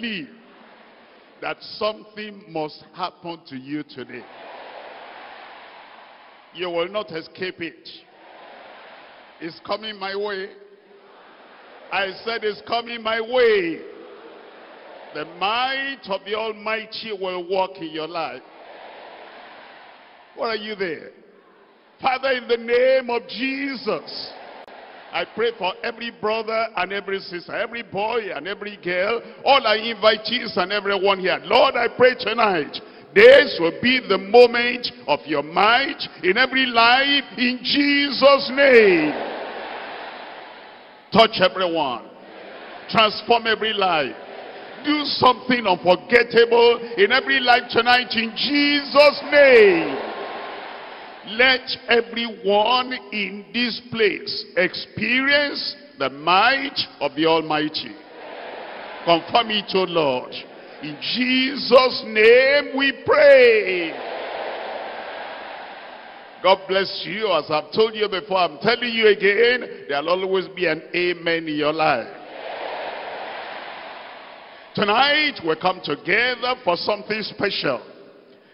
believe that something must happen to you today. You will not escape it. It's coming my way. I said it's coming my way. The might of the Almighty will work in your life. What are you there? Father, in the name of Jesus, I pray for every brother and every sister, every boy and every girl, all our invitees and everyone here. Lord, I pray tonight, this will be the moment of your might in every life, in Jesus' name. Touch everyone. Transform every life. Do something unforgettable in every life tonight, in Jesus' name. Let everyone in this place experience the might of the Almighty. Confirm it, O Lord. In Jesus' name we pray. God bless you. As I've told you before, I'm telling you again, there'll always be an amen in your life. Tonight we come together for something special,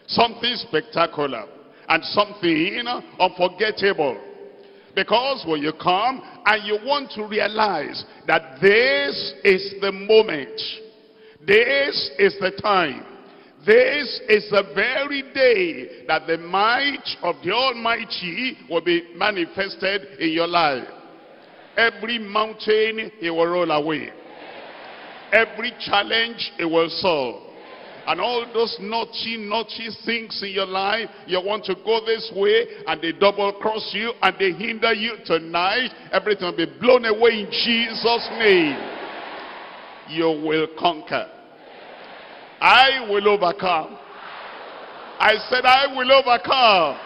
something spectacular, and something unforgettable. Because when you come and you want to realize that this is the moment, this is the time, this is the very day that the might of the Almighty will be manifested in your life, every mountain it will roll away, every challenge it will solve. And all those naughty things in your life, you want to go this way and they double cross you and they hinder you, tonight everything will be blown away in Jesus' name. You will conquer. I will overcome. I said I will overcome.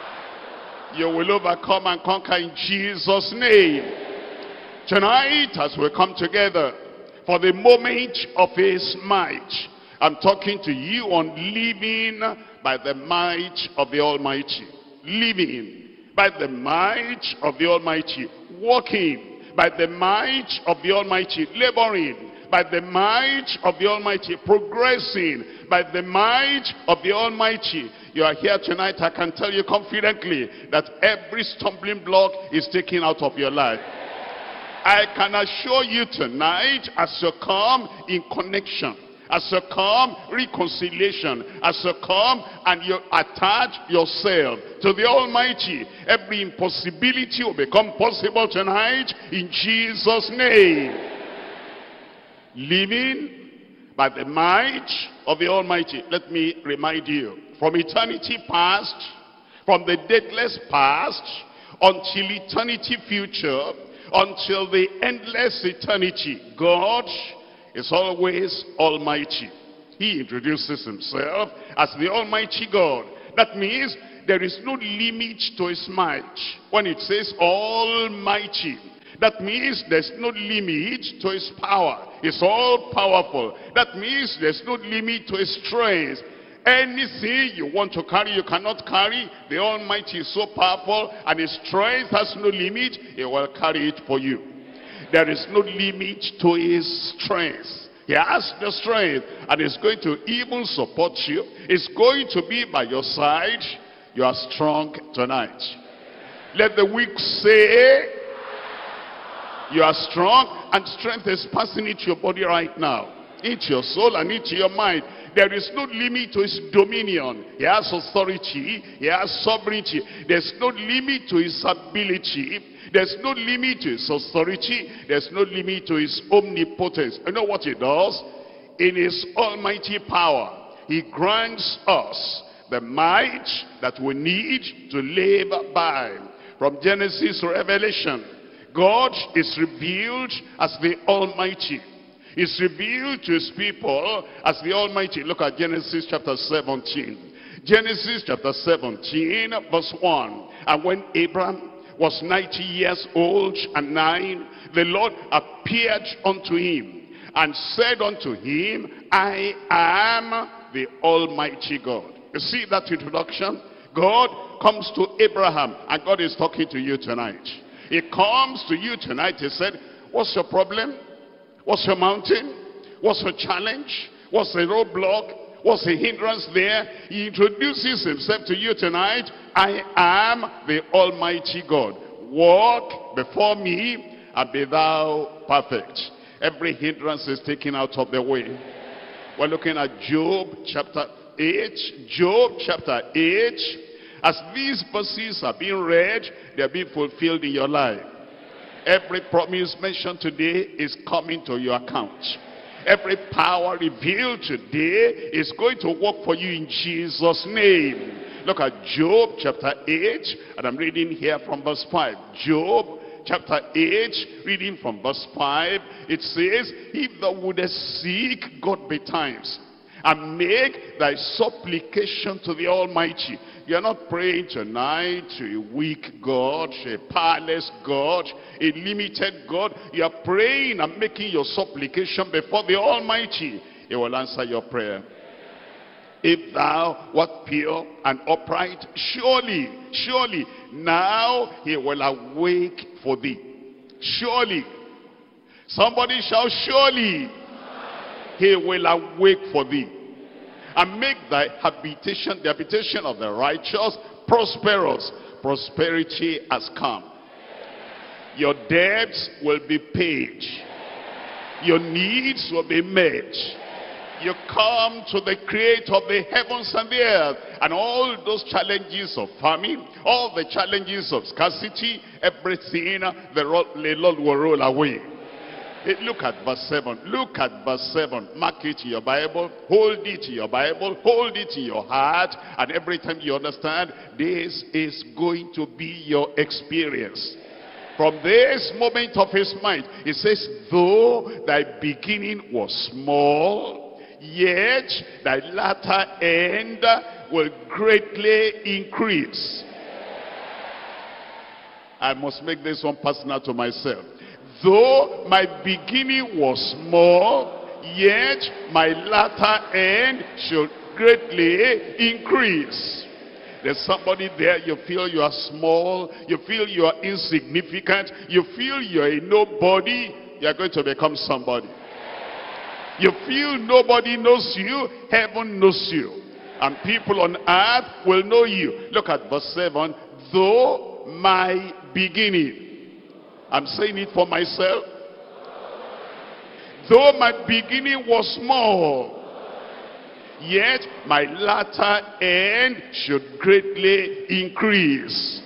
You will overcome and conquer in Jesus' name. Tonight as we come together for the moment of his might, I'm talking to you on living by the might of the Almighty. Living by the might of the Almighty. Walking by the might of the Almighty. Laboring by the might of the Almighty. Progressing by the might of the Almighty. You are here tonight, I can tell you confidently that every stumbling block is taken out of your life. I can assure you tonight, as you come in connection, as you come, reconciliation. As you come and you attach yourself to the Almighty, every impossibility will become possible tonight in Jesus' name. Living by the might of the Almighty. Let me remind you, from eternity past, from the dateless past, until eternity future, until the endless eternity, God is always Almighty. He introduces himself as the Almighty God. That means there is no limit to his might. When it says Almighty, that means there's no limit to his power. It's all powerful. That means there's no limit to his strength. Anything you want to carry, you cannot carry. The Almighty is so powerful and his strength has no limit. He will carry it for you. There is no limit to his strength. He has the strength and is going to even support you. It's going to be by your side. You are strong tonight. Let the weak say, you are strong, and strength is passing into your body right now, into your soul and into your mind. There is no limit to his dominion. He has authority. He has sovereignty. There's no limit to his ability. There's no limit to his authority. There's no limit to his omnipotence. You know what he does? In his almighty power, he grants us the might that we need to live by. From Genesis to Revelation, God is revealed as the Almighty. He's revealed to his people as the Almighty. Look at Genesis chapter 17. Genesis chapter 17 verse 1. And when Abraham was 90 years old and 9, the Lord appeared unto him and said unto him, I am the Almighty God. You see that introduction? God comes to Abraham, and God is talking to you tonight. He comes to you tonight. He said, what's your problem? What's your mountain? What's your challenge? What's the roadblock? What's the hindrance there? He introduces himself to you tonight. I am the Almighty God. Walk before me and be thou perfect. Every hindrance is taken out of the way. We're looking at Job chapter 8. Job chapter 8. As these verses are being read, they are being fulfilled in your life. Every promise mentioned today is coming to your account. Every power revealed today is going to work for you in Jesus' name. Look at Job chapter 8, and I'm reading here from verse 5. Job chapter 8, reading from verse 5, it says, "He that wouldest seek God betimes, and make thy supplication to the Almighty." You're not praying tonight to a weak God, a powerless God, a limited God. You are praying and making your supplication before the Almighty. He will answer your prayer. If thou wert pure and upright, surely, surely, now he will awake for thee. Surely. Somebody shout, surely. He will awake for thee. And make thy habitation, the habitation of the righteous, prosperous. Prosperity has come. Your debts will be paid. Your needs will be met. You come to the creator of the heavens and the earth, and all those challenges of famine, all the challenges of scarcity, everything the Lord will roll away. Look at verse 7. Look at verse 7. Mark it in your Bible. Hold it in your Bible. Hold it in your heart. And every time you understand, this is going to be your experience. From this moment of his mind, it says, though thy beginning was small, yet thy latter end will greatly increase. I must make this one personal to myself. Though my beginning was small, yet my latter end shall greatly increase. There's somebody there, you feel you are small, you feel you are insignificant, you feel you are a nobody, you are going to become somebody. You feel nobody knows you, heaven knows you. And people on earth will know you. Look at verse 7. Though my beginning. I'm saying it for myself. Though my beginning was small, yet my latter end should greatly increase.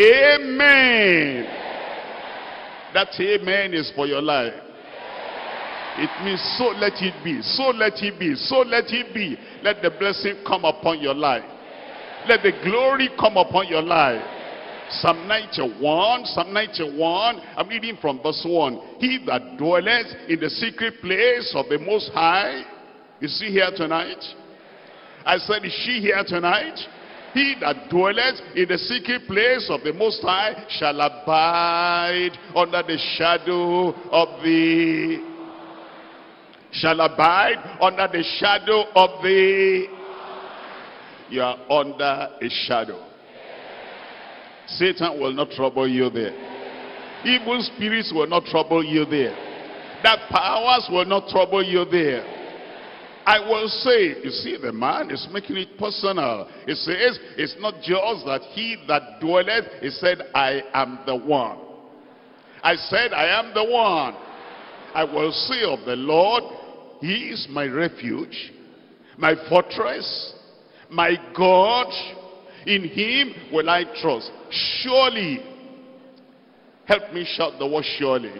Amen. That amen is for your life. It means so let it be, so let it be, so let it be. Let the blessing come upon your life. Let the glory come upon your life. Psalm 91, Psalm 91, I'm reading from verse 1. He that dwelleth in the secret place of the Most High. Is he here tonight? I said, is she here tonight? He that dwelleth in the secret place of the Most High shall abide under the shadow of the... Shall abide under the shadow of the... You are under a shadow. Satan will not trouble you there. Evil spirits will not trouble you there. Dark powers will not trouble you there. I will say, you see, the man is making it personal. It says, it's not just that he that dwelleth, he said, I am the one. I said, I am the one. I will say of the Lord, he is my refuge, my fortress, my God. In him will I trust. Surely, help me shout the word surely.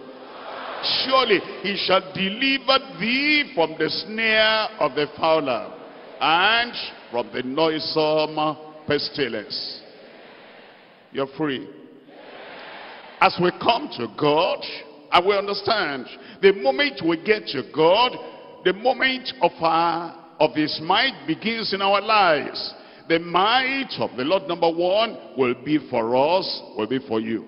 Surely he shall deliver thee from the snare of the fowler and from the noisome pestilence. You're free. As we come to God, and we understand, the moment we get to God, the moment of his might begins in our lives. The might of the Lord, number one, will be for us, will be for you.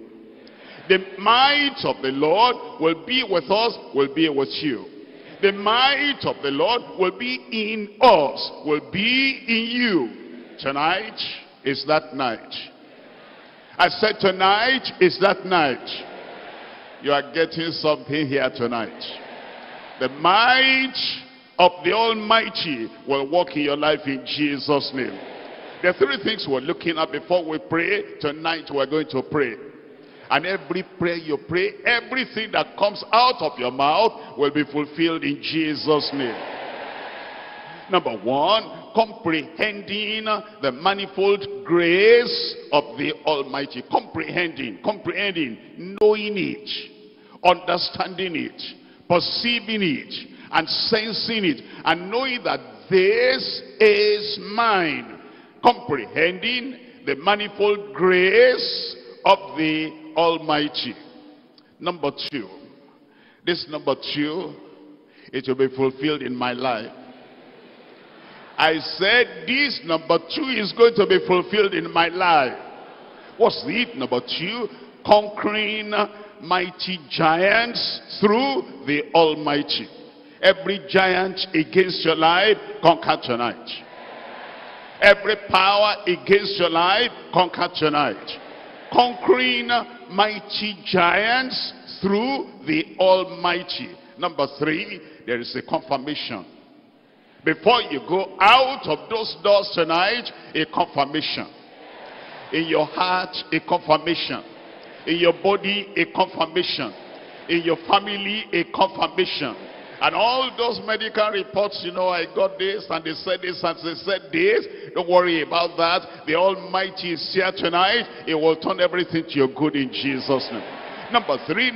The might of the Lord will be with us, will be with you. The might of the Lord will be in us, will be in you. Tonight is that night. I said tonight is that night. You are getting something here tonight. The might of the Almighty will work in your life in Jesus' name. The three things we're looking at before we pray. Tonight we're going to pray. And every prayer you pray, everything that comes out of your mouth will be fulfilled in Jesus' name. Number one, comprehending the manifold grace of the Almighty. Comprehending, knowing it, understanding it, perceiving it, and sensing it, and knowing that this is mine. Comprehending the manifold grace of the Almighty. Number two, it will be fulfilled in my life. I said this number two is going to be fulfilled in my life. What's it? Number two, conquering mighty giants through the Almighty. Every giant against your life, conquer tonight. Every power against your life, conquer tonight. Conquering mighty giants through the Almighty. Number three, there is a confirmation. Before you go out of those doors tonight, a confirmation. In your heart, a confirmation. In your body, a confirmation. In your family, a confirmation. And all those medical reports, you know, I got this, and they said this, and they said this. Don't worry about that. The Almighty is here tonight. It will turn everything to your good in Jesus' name. Number three,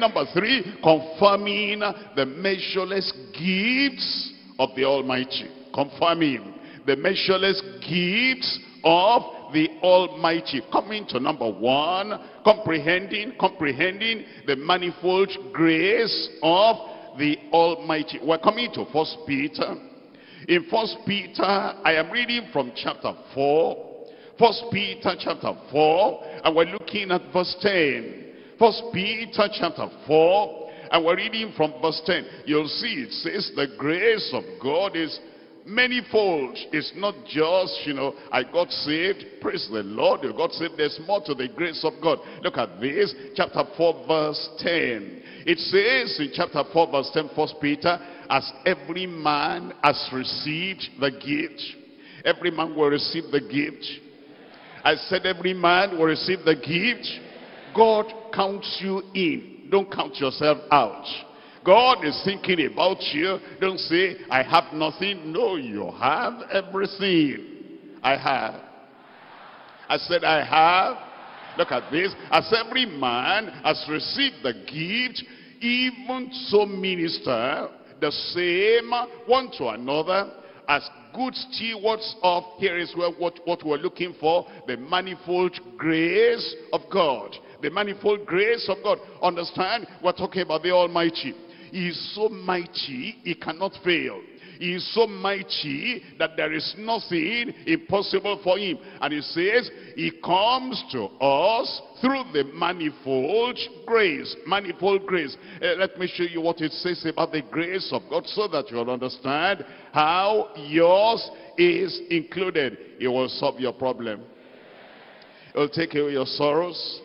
confirming the measureless gifts of the Almighty. Confirming the measureless gifts of the Almighty. Coming to number one, comprehending the manifold grace of the Almighty. We're coming to 1 Peter. In 1 Peter, I am reading from chapter 4. 1 Peter chapter 4, and we're looking at verse 10. 1 Peter chapter 4. And we're reading from verse 10. You'll see it says the grace of God is manifold. It's not just, you know, I got saved. Praise the Lord, you got saved. There's more to the grace of God. Look at this. Chapter 4 verse 10. It says in chapter 4 verse 10, 1 Peter, as every man has received the gift. Every man will receive the gift. I said every man will receive the gift. God counts you in. Don't count yourself out. God is thinking about you. Don't say, I have nothing. No, you have everything. I have. I said, I have. Look at this. As every man has received the gift, even so minister the same one to another as good stewards of, here is what we're looking for, the manifold grace of God. The manifold grace of God. Understand, we're talking about the Almighty. He is so mighty, he cannot fail. He is so mighty that there is nothing impossible for him. And he says, he comes to us through the manifold grace. Manifold grace. Let me show you what it says about the grace of God so that you'll understand how yours is included. It will solve your problem. It will take away your sorrows.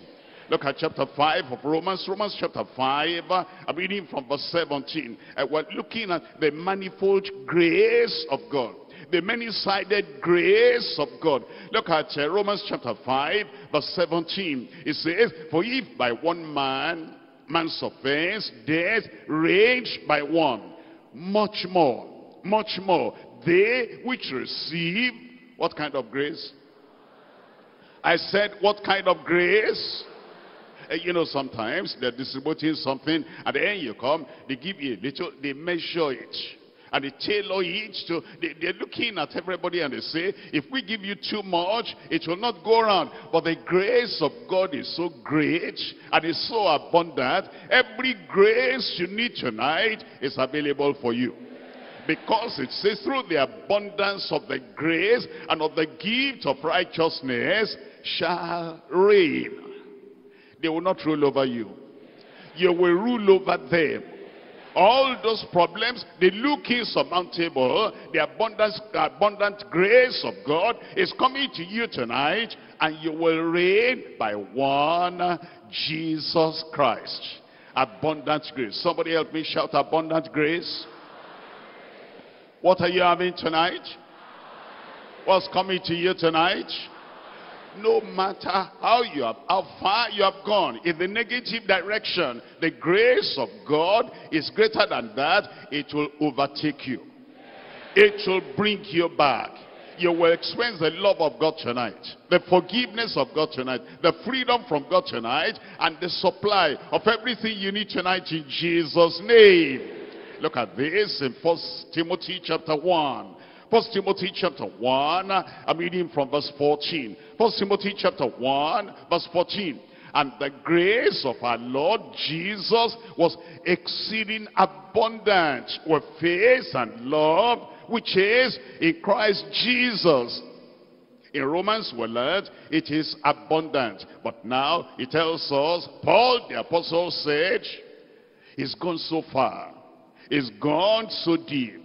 Look at chapter 5 of Romans. Romans chapter 5. I'm reading from verse 17. We're looking at the manifold grace of God. The many-sided grace of God. Look at Romans chapter 5 verse 17. It says, for if by one man, man's offense, death reigned by one, much more, they which receive, what kind of grace? I said, what kind of grace? You know, sometimes they're distributing something, and then you come, they give you a little, they measure it, and they tailor it to, they're looking at everybody, and they say, if we give you too much, it will not go around. But the grace of God is so great, and it's so abundant, every grace you need tonight is available for you. Because it says, through the abundance of the grace and of the gift of righteousness shall reign. They will not rule over you. You will rule over them. All those problems, they look insurmountable. The abundant grace of God is coming to you tonight, and you will reign by one Jesus Christ. Abundant grace. Somebody help me shout abundant grace. What are you having tonight? What's coming to you tonight? No matter how far you have gone in the negative direction, the grace of God is greater than that. It will overtake you. It will bring you back. You will experience the love of God tonight, the forgiveness of God tonight, the freedom from God tonight, and the supply of everything you need tonight in Jesus' nname. Look at this in 1 Timothy chapter 1. 1 Timothy chapter 1, I'm reading from verse 14. 1 Timothy chapter 1, verse 14. And the grace of our Lord Jesus was exceeding abundant with faith and love, which is in Christ Jesus. In Romans we learned it is abundant. But now it tells us, Paul the apostle said, he's gone so far. He's gone so deep.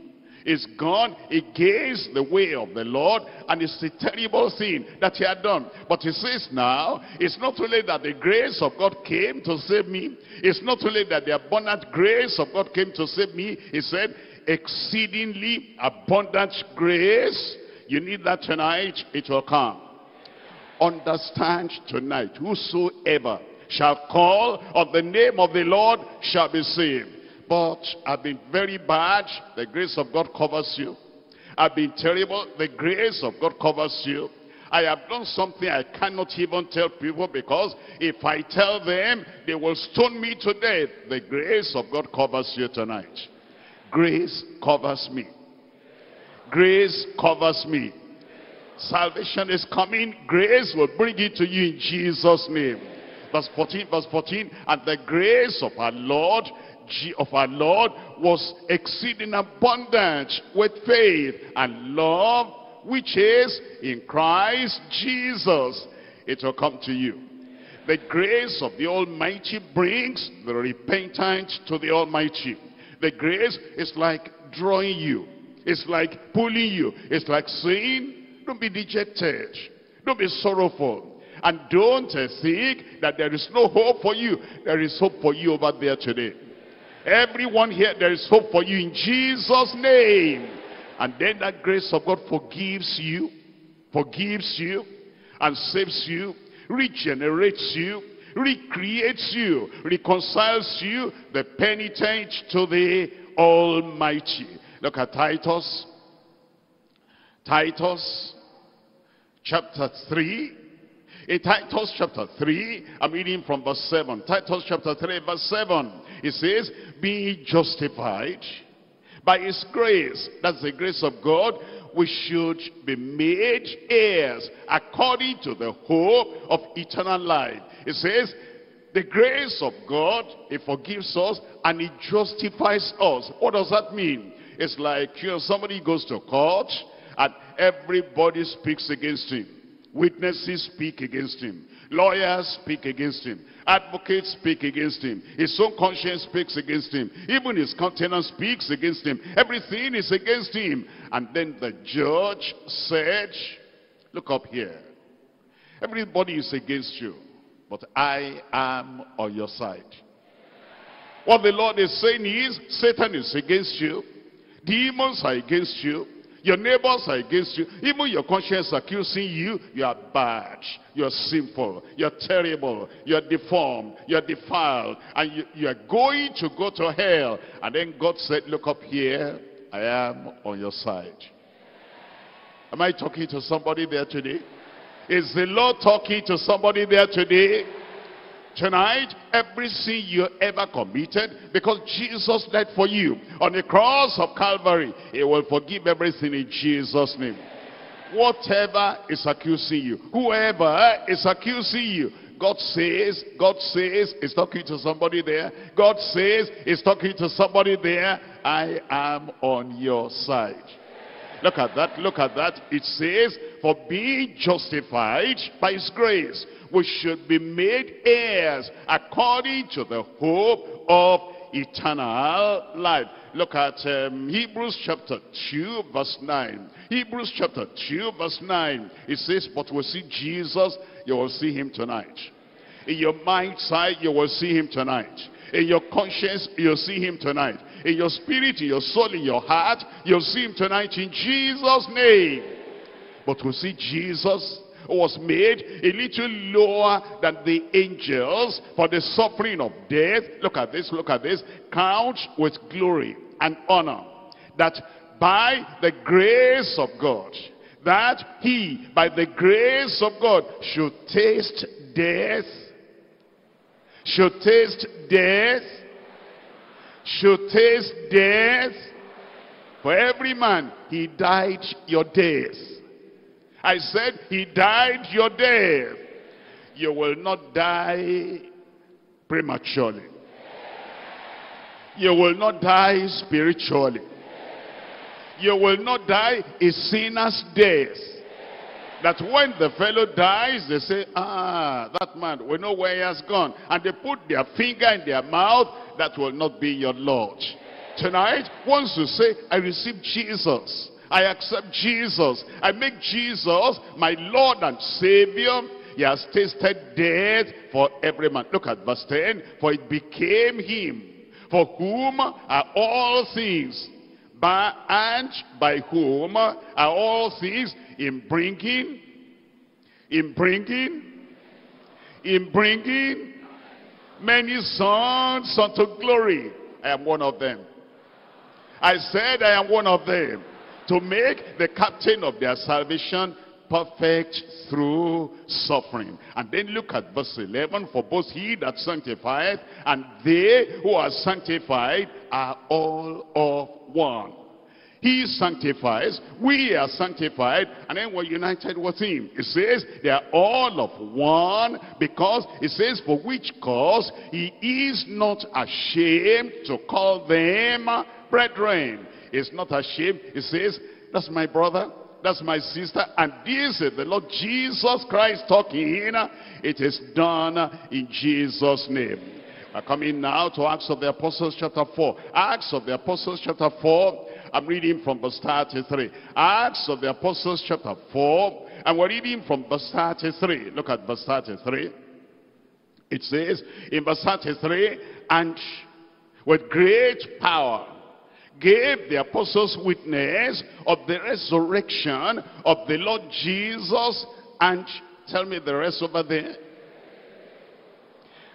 It's gone against the way of the Lord, and it's a terrible thing that he had done. But he says now, it's not only that the grace of God came to save me, it's not only that the abundant grace of God came to save me, he said, exceedingly abundant grace. You need that tonight, it will come. Understand tonight, whosoever shall call on the name of the Lord shall be saved. But I've been very bad, the grace of God covers you. I've been terrible, the grace of God covers you. I have done something I cannot even tell people, because if I tell them, they will stone me to death. The grace of God covers you tonight. Grace covers me. Grace covers me. Salvation is coming. Grace will bring it to you in Jesus' name. Verse 14, verse 14. And the grace of our Lord was exceeding abundant with faith and love, which is in Christ Jesus. It will come to you. The grace of the Almighty brings the repentant to the Almighty. The grace is like drawing you. It's like pulling you. It's like saying, don't be dejected. Don't be sorrowful. And don't think that there is no hope for you. There is hope for you over there today. Everyone here, there is hope for you in Jesus' name. And then that grace of God forgives you, and saves you, regenerates you, recreates you, reconciles you, the penitent to the Almighty. Look at Titus. Titus chapter 3. In Titus chapter 3, I'm reading from verse 7. Titus chapter 3, verse 7. It says, being justified by his grace, that's the grace of God, we should be made heirs according to the hope of eternal life. It says, the grace of God, it forgives us and it justifies us. What does that mean? It's like, you know, somebody goes to court and everybody speaks against him. Witnesses speak against him. Lawyers speak against him. Advocates speak against him. His own conscience speaks against him. Even his countenance speaks against him. Everything is against him. And then the judge said, look up here. Everybody is against you, but I am on your side. What the Lord is saying is, Satan is against you. Demons are against you. Your neighbors are against you. Even your conscience accusing you. You are bad. You are sinful. You are terrible. You are deformed. You are defiled. And you are going to go to hell. And then God said, look up here. I am on your side. Am I talking to somebody there today? Is the Lord talking to somebody there today? Tonight, every sin you ever committed, because Jesus died for you on the cross of Calvary, he will forgive everything in Jesus' name. Whatever is accusing you, whoever is accusing you, God says, he's talking to somebody there. God says, he's talking to somebody there. I am on your side. Look at that, look at that. It says, for being justified by his grace, we should be made heirs according to the hope of eternal life. Look at Hebrews chapter 2 verse 9. Hebrews chapter 2 verse 9. It says, but we'll see Jesus, you will see him tonight. In your mind's eye, you will see him tonight. In your conscience, you'll see him tonight. in your spirit, in your soul, in your heart. You'll see him tonight in Jesus' name. But we see Jesus was made a little lower than the angels for the suffering of death. Look at this, couched with glory and honor, that by the grace of God, that he, by the grace of God, should taste death, should taste death, should taste death. For every man, he died your death. I said, he died your death. You will not die prematurely. You will not die spiritually. You will not die a sinner's death. That when the fellow dies, they say, ah, that man, we know where he has gone. And they put their finger in their mouth. That will not be your Lord. Tonight, once you say, I receive Jesus, I accept Jesus, I make Jesus my Lord and Savior, he has tasted death for every man. Look at verse 10. For it became him, for whom are all things, by whom are all things, in bringing many sons unto glory. I am one of them. I said I am one of them. To make the captain of their salvation perfect through suffering. And then look at verse 11. For both he that sanctifieth and they who are sanctified are all of one. He sanctifies, we are sanctified, and then we're united with him. It says they are all of one, because it says, for which cause he is not ashamed to call them brethren. It's not ashamed. It says, that's my brother, that's my sister, and this is the Lord Jesus Christ talking. It is done in Jesus' name. We're coming now to Acts of the Apostles chapter 4. Acts of the Apostles chapter 4. I'm reading from verse 33. Acts of the Apostles chapter 4. And we're reading from verse 33. Look at verse 33. It says in verse 33, and with great power gave the apostles witness of the resurrection of the Lord Jesus. And tell me the rest over there.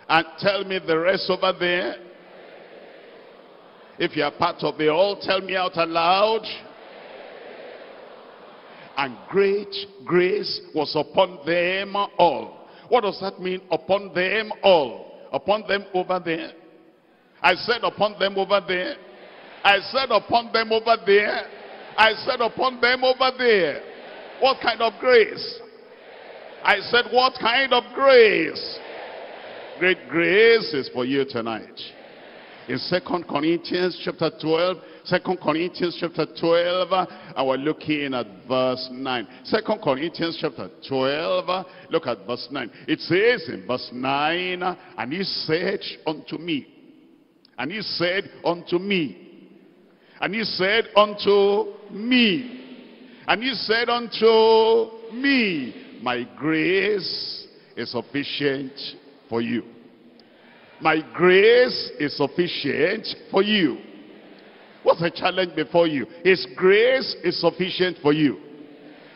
And tell me the rest over there. If you are part of the all, tell me out aloud. And great grace was upon them all. What does that mean, upon them all? Upon them over there. I said upon them over there. I said upon them over there. I said upon them over there. What kind of grace? I said, what kind of grace? Great grace is for you tonight. In 2 Corinthians chapter 12, 2 Corinthians chapter 12, and we're looking at verse 9. 2 Corinthians chapter 12, look at verse 9. It says in verse 9, and he said unto me, and he said unto me, and he said unto me, and he said unto me, my grace is sufficient for you. My grace is sufficient for you. What's a challenge before you? His grace is sufficient for you.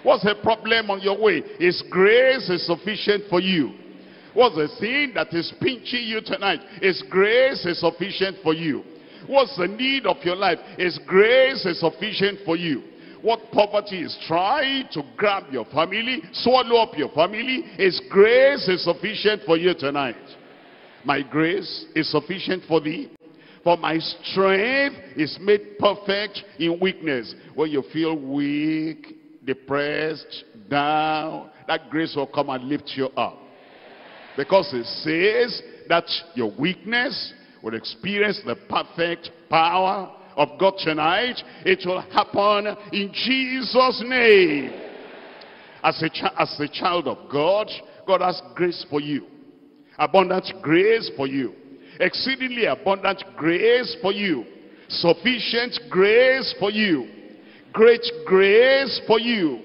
What's a problem on your way? His grace is sufficient for you. What's the thing that is pinching you tonight? His grace is sufficient for you. What's the need of your life? His grace is sufficient for you. What poverty is trying to grab your family, swallow up your family, his grace is sufficient for you tonight. My grace is sufficient for thee, for my strength is made perfect in weakness. When you feel weak, depressed, down, that grace will come and lift you up. Because it says that your weakness will experience the perfect power of God tonight. It will happen in Jesus' name. As a child of God, God has grace for you. Abundant grace for you. Exceedingly abundant grace for you. Sufficient grace for you. Great grace for you.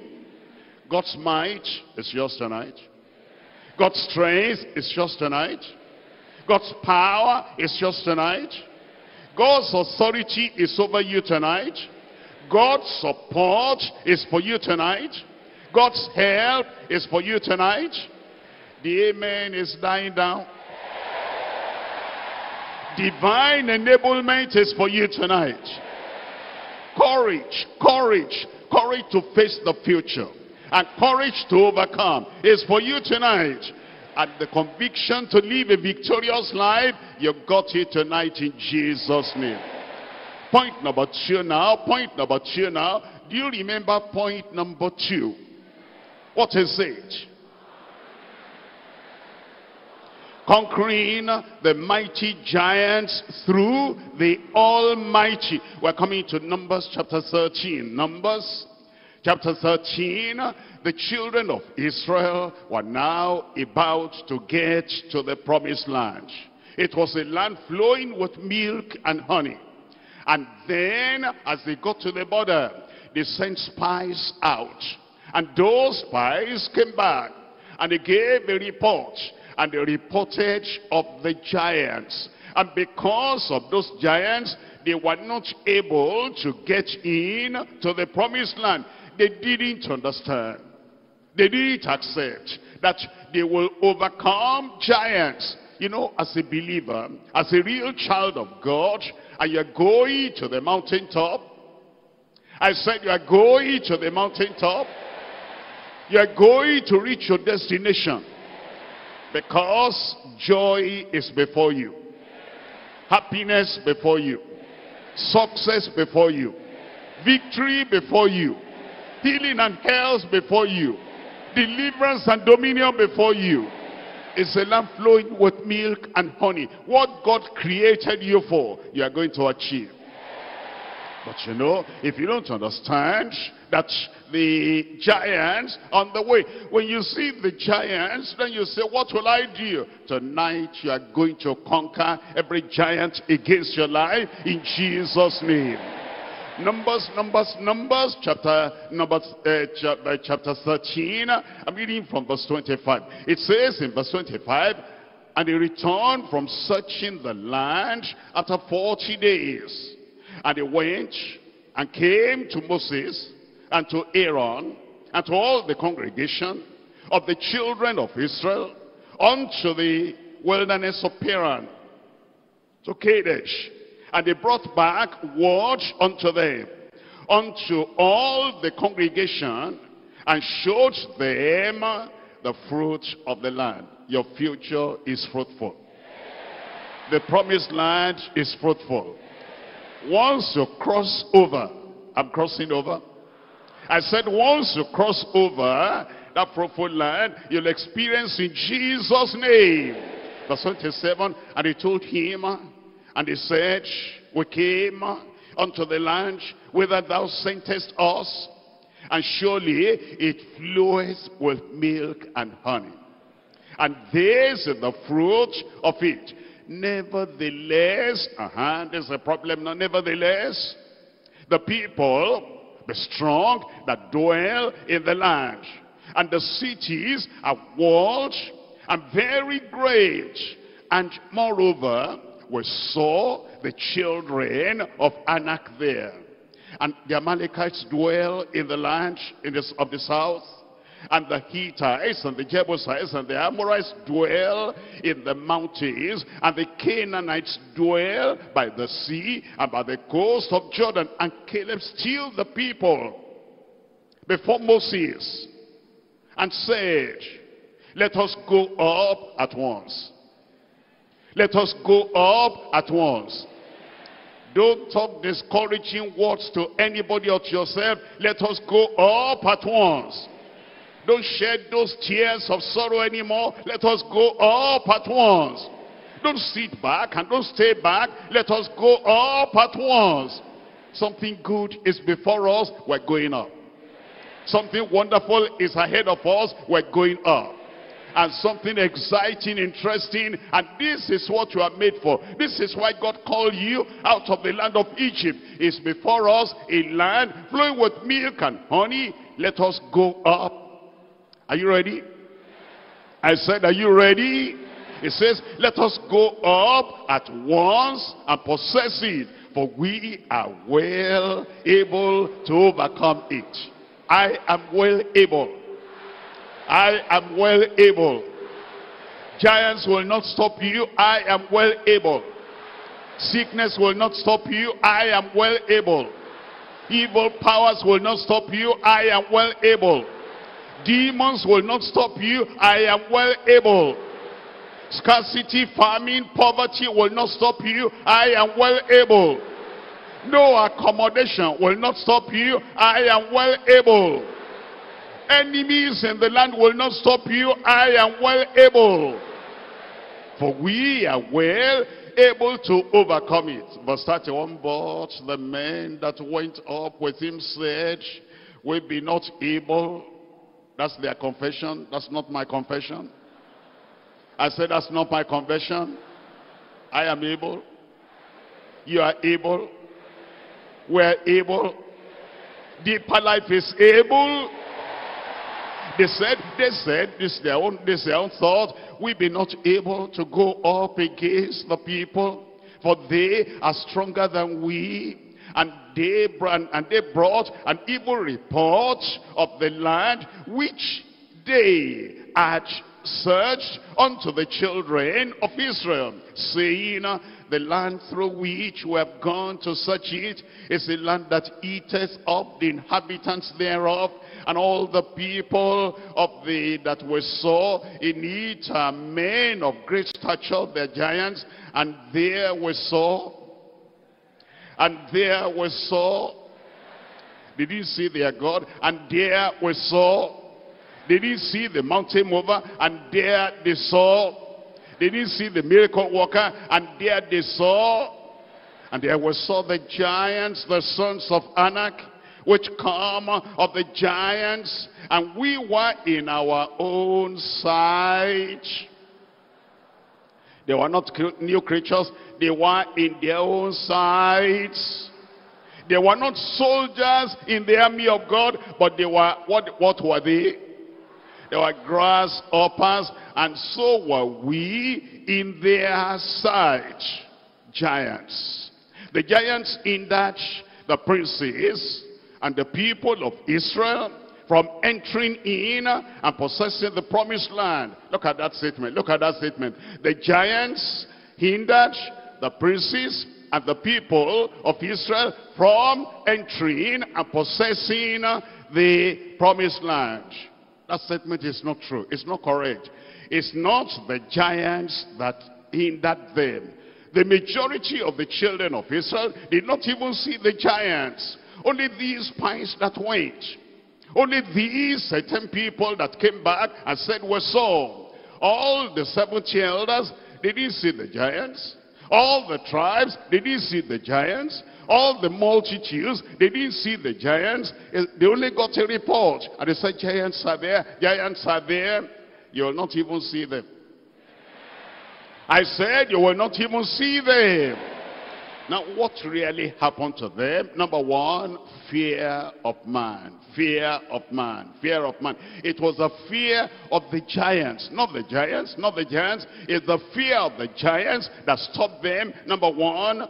God's might is yours tonight. God's strength is yours tonight. God's power is yours tonight. God's authority is over you tonight. God's support is for you tonight. God's help is for you tonight. The amen is dying down. Divine enablement is for you tonight. Courage, courage, courage to face the future and courage to overcome is for you tonight. And the conviction to live a victorious life, you got it tonight in Jesus' name. Point number two now, point number two now. Do you remember point number two? What is it? Conquering the mighty giants through the Almighty. We're coming to Numbers chapter 13. Numbers chapter 13. The children of Israel were now about to get to the promised land. It was a land flowing with milk and honey. And then as they got to the border, they sent spies out. And those spies came back and they gave a report. And the reportage of the giants. And because of those giants, they were not able to get in to the promised land. They didn't understand. They didn't accept that they will overcome giants. You know, as a believer, as a real child of God, and you're going to the mountaintop. I said you are going to the mountaintop. You are going to reach your destination. Because joy is before you. Yeah. Happiness before you. Yeah. Success before you. Yeah. Victory before you. Yeah. Healing and health before you. Yeah. Deliverance and dominion before you. Yeah. It's a land flowing with milk and honey. What God created you for, you are going to achieve. Yeah. But you know, if you don't understand that the giants on the way. When you see the giants, then you say, what will I do? Tonight you are going to conquer every giant against your life in Jesus' name. Numbers, chapter 13. I'm reading from verse 25. It says in verse 25, and they returned from searching the land after 40 days. And they went and came to Moses and to Aaron, and to all the congregation of the children of Israel, unto the wilderness of Paran, to Kadesh. And they brought back word unto them, unto all the congregation, and showed them the fruit of the land. Your future is fruitful. The promised land is fruitful. Once you cross over, I'm crossing over, I said once you cross over that fruitful land, you'll experience in Jesus' name. Verse 27, and they told him, and they said, we came unto the land whither thou sentest us, and surely it floweth with milk and honey. And this is the fruit of it. Nevertheless, there's a problem now. Nevertheless, the people be strong that dwell in the land, and the cities are walled and very great. And moreover, we saw the children of Anak there, and the Amalekites dwell in the land of the south, and the Hittites and the Jebusites and the Amorites dwell in the mountains, and the Canaanites dwell by the sea and by the coast of Jordan. And Caleb stilled the people before Moses and said, let us go up at once. Let us go up at once. Don't talk discouraging words to anybody or to yourself. Let us go up at once. Don't shed those tears of sorrow anymore. Let us go up at once. Don't sit back and don't stay back. Let us go up at once. Something good is before us. We're going up. Something wonderful is ahead of us. We're going up. And something exciting, interesting. And this is what you are made for. This is why God called you out of the land of Egypt. It's before us a land flowing with milk and honey. Let us go up. Are you ready? I said, are you ready? It says, let us go up at once and possess it, for we are well able to overcome it. I am well able. I am well able. Giants will not stop you. I am well able. Sickness will not stop you. I am well able. Evil powers will not stop you. I am well able. Demons will not stop you. I am well able. Scarcity, famine, poverty will not stop you. I am well able. No accommodation will not stop you. I am well able. Enemies in the land will not stop you. I am well able. For we are well able to overcome it. Verse 31, but the men that went up with him said, we be not able. That's their confession. That's not my confession. I said, that's not my confession. I am able. You are able. We are able. Deeper Life is able. They said, this is their own thought, we be not able to go up against the people, for they are stronger than we. And they brought an evil report of the land, which they had searched unto the children of Israel, saying, the land through which we have gone to search it is a land that eateth up the inhabitants thereof, and all the people of the that we saw in it are men of great stature, their giants. And there we saw. Did you see their God? And there we saw. They didn't see the mountain mover, and there they saw. They didn't see the miracle worker, and there they saw. And there we saw the giants, the sons of Anak, which come of the giants, and we were in our own sight. They were not new creatures. They were in their own sights. They were not soldiers in the army of God, but they were, what were they? They were grasshoppers, and so were we in their sight. Giants. The giants in that the princes and the people of Israel from entering in and possessing the promised land. Look at that statement. Look at that statement. The giants hindered the princes and the people of Israel from entering and possessing the promised land. That statement is not true. It's not correct. It's not the giants that hindered them. The majority of the children of Israel did not even see the giants. Only these spies that went. Only these 10 people that came back and said we saw. All the 70 elders, they didn't see the giants. All the tribes, they didn't see the giants. All the multitudes, they didn't see the giants. They only got a report. And they said, giants are there, giants are there. You will not even see them. I said, you will not even see them. Now, what really happened to them? Number one, fear of man. Fear of man. Fear of man. It was the fear of the giants. Not the giants. Not the giants. It's the fear of the giants that stopped them. Number one,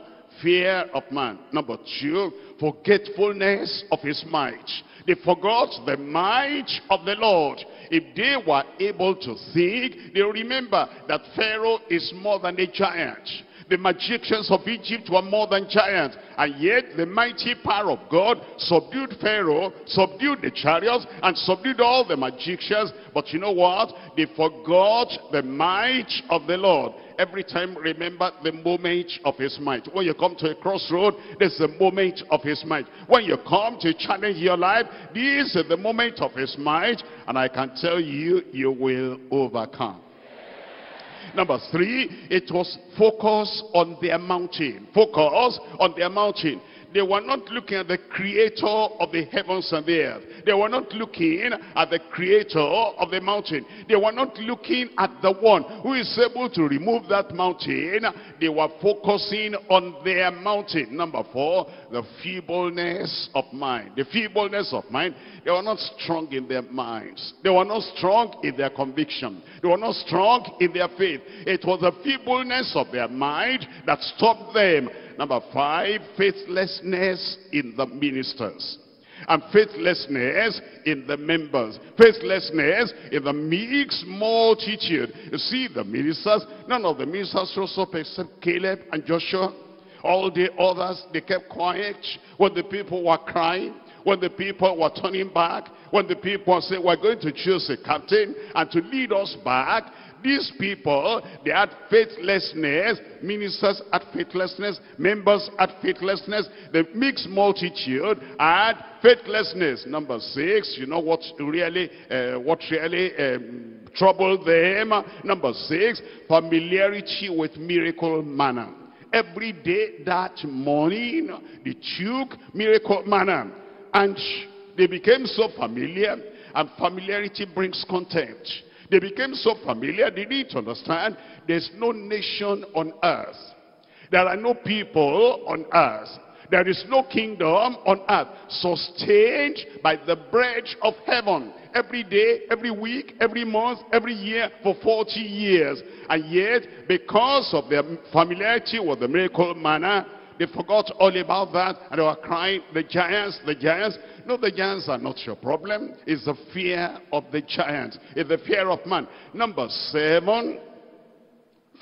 fear of man. Number two, forgetfulness of his might. They forgot the might of the Lord. If they were able to think, they remember that Pharaoh is more than a giant. The magicians of Egypt were more than giants. And yet the mighty power of God subdued Pharaoh, subdued the chariots, and subdued all the magicians. But you know what? They forgot the might of the Lord. Every time, remember the moment of his might. When you come to a crossroad, there's the moment of his might. When you come to challenge your life, this is the moment of his might. And I can tell you, you will overcome. Number three, it was focus on their mountain. Focus on their mountain. They were not looking at the creator of the heavens and the earth. They were not looking at the creator of the mountain. They were not looking at the one who is able to remove that mountain. They were focusing on their mountain. Number four, the feebleness of mind. The feebleness of mind. They were not strong in their minds. They were not strong in their conviction. They were not strong in their faith. It was the feebleness of their mind that stopped them. Number five, faithlessness in the ministers. And faithlessness in the members. Faithlessness in the mixed multitude. You see the ministers, none of the ministers rose up except Caleb and Joshua. All the others, they kept quiet when the people were crying, when the people were turning back, when the people said, we're going to choose a captain and to lead us back. These people, they had faithlessness. Ministers had faithlessness. Members had faithlessness. The mixed multitude had faithlessness. Number six, you know what really troubled them? Number six, familiarity with miracle manna. Every day that morning, they took miracle manna. And they became so familiar. And familiarity brings contempt. They became so familiar, they need to understand there's no nation on earth. There are no people on earth. There is no kingdom on earth sustained by the bread of heaven. Every day, every week, every month, every year for 40 years. And yet, because of their familiarity with the miracle manna, they forgot all about that and they were crying, the giants, the giants. No, the giants are not your problem. It's the fear of the giants. It's the fear of man. Number seven,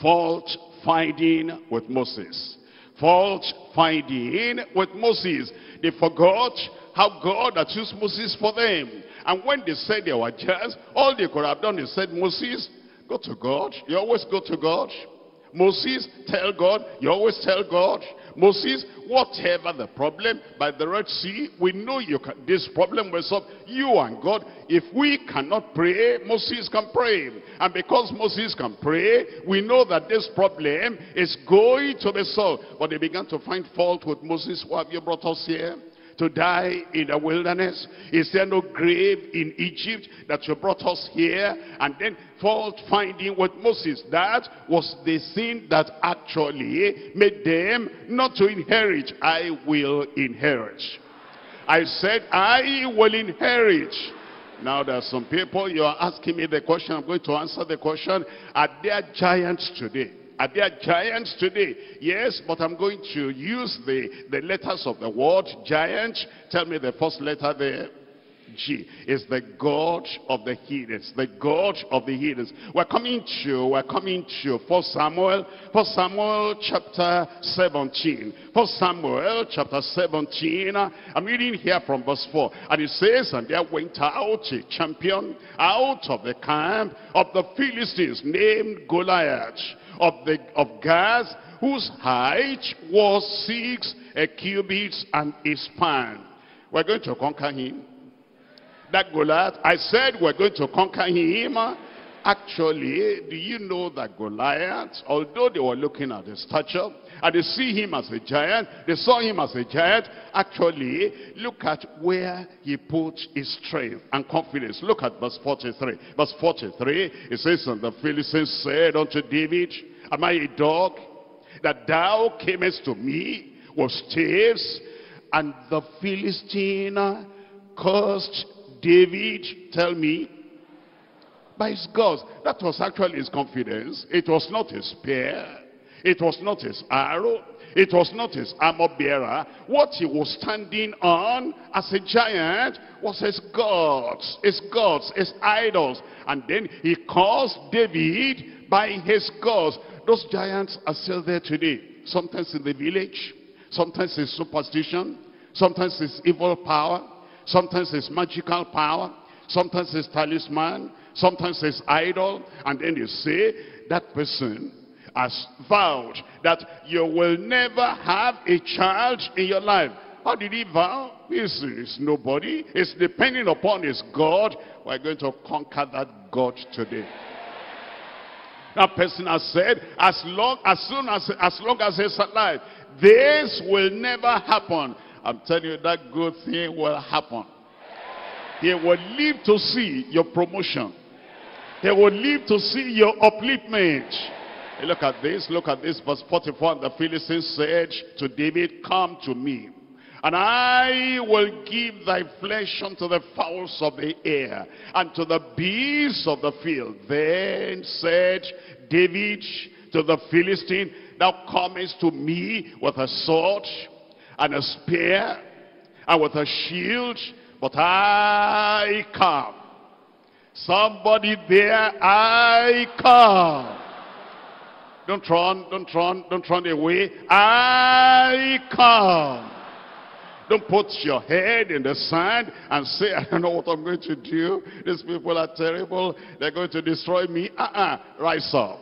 fault finding with Moses. Fault finding with Moses. They forgot how God had chosen Moses for them. And when they said they were giants, all they could have done is said, Moses, go to God. You always go to God. Moses, tell God. You always tell God. Moses, whatever the problem, by the Red Sea, we know you can, this problem will solve you and God. If we cannot pray, Moses can pray. And because Moses can pray, we know that this problem is going to be solved. But they began to find fault with Moses. Why have you brought us here? To die in the wilderness? Is there no grave in Egypt that you brought us here? And then fault finding with Moses. That was the sin that actually made them not to inherit. I will inherit. I said, I will inherit. Now there are some people, you are asking me the question, I'm going to answer the question. Are there giants today? Are there giants today? Yes, but I'm going to use the letters of the word giant. Tell me the first letter there. G. Is the God of the heathens. The God of the heathens. We're coming to 1 Samuel. 1 Samuel chapter 17. 1 Samuel chapter 17. I'm reading here from verse 4. And it says, and there went out a champion out of the camp of the Philistines named Goliath of Gath, whose height was 6 cubits and a span. We're going to conquer him. That Goliath, I said we're going to conquer him. Actually, do you know that Goliath, although they were looking at his stature, and they see him as a giant, they saw him as a giant, actually, look at where he put his strength and confidence. Look at verse 43. Verse 43, it says, and the Philistines said unto David, am I a dog that thou camest to me with staves? And the Philistine cursed David, tell me, by his gods. That was actually his confidence. It was not his spear. It was not his arrow. It was not his armor bearer. What he was standing on as a giant was his gods, his idols. And then he cursed David by his gods. Those giants are still there today. Sometimes in the village. Sometimes it's superstition. Sometimes it's evil power. Sometimes it's magical power. Sometimes it's talisman. Sometimes it's idol. And then you say, that person has vowed that you will never have a child in your life. How did he vow? It's nobody. It's depending upon his God. We're going to conquer that God today. That person has said, as long as he's alive, this will never happen. I'm telling you, that good thing will happen. They will live to see your promotion. They will live to see your upliftment. Hey, look at this, verse 44. And the Philistines said to David, come to me, and I will give thy flesh unto the fowls of the air, and to the beasts of the field. Then said David to the Philistine, thou comest to me with a sword and a spear and with a shield, but I come. Somebody there, I come. Don't run away. I come. Don't put your head in the sand and say, I don't know what I'm going to do. These people are terrible. They're going to destroy me. Rise up.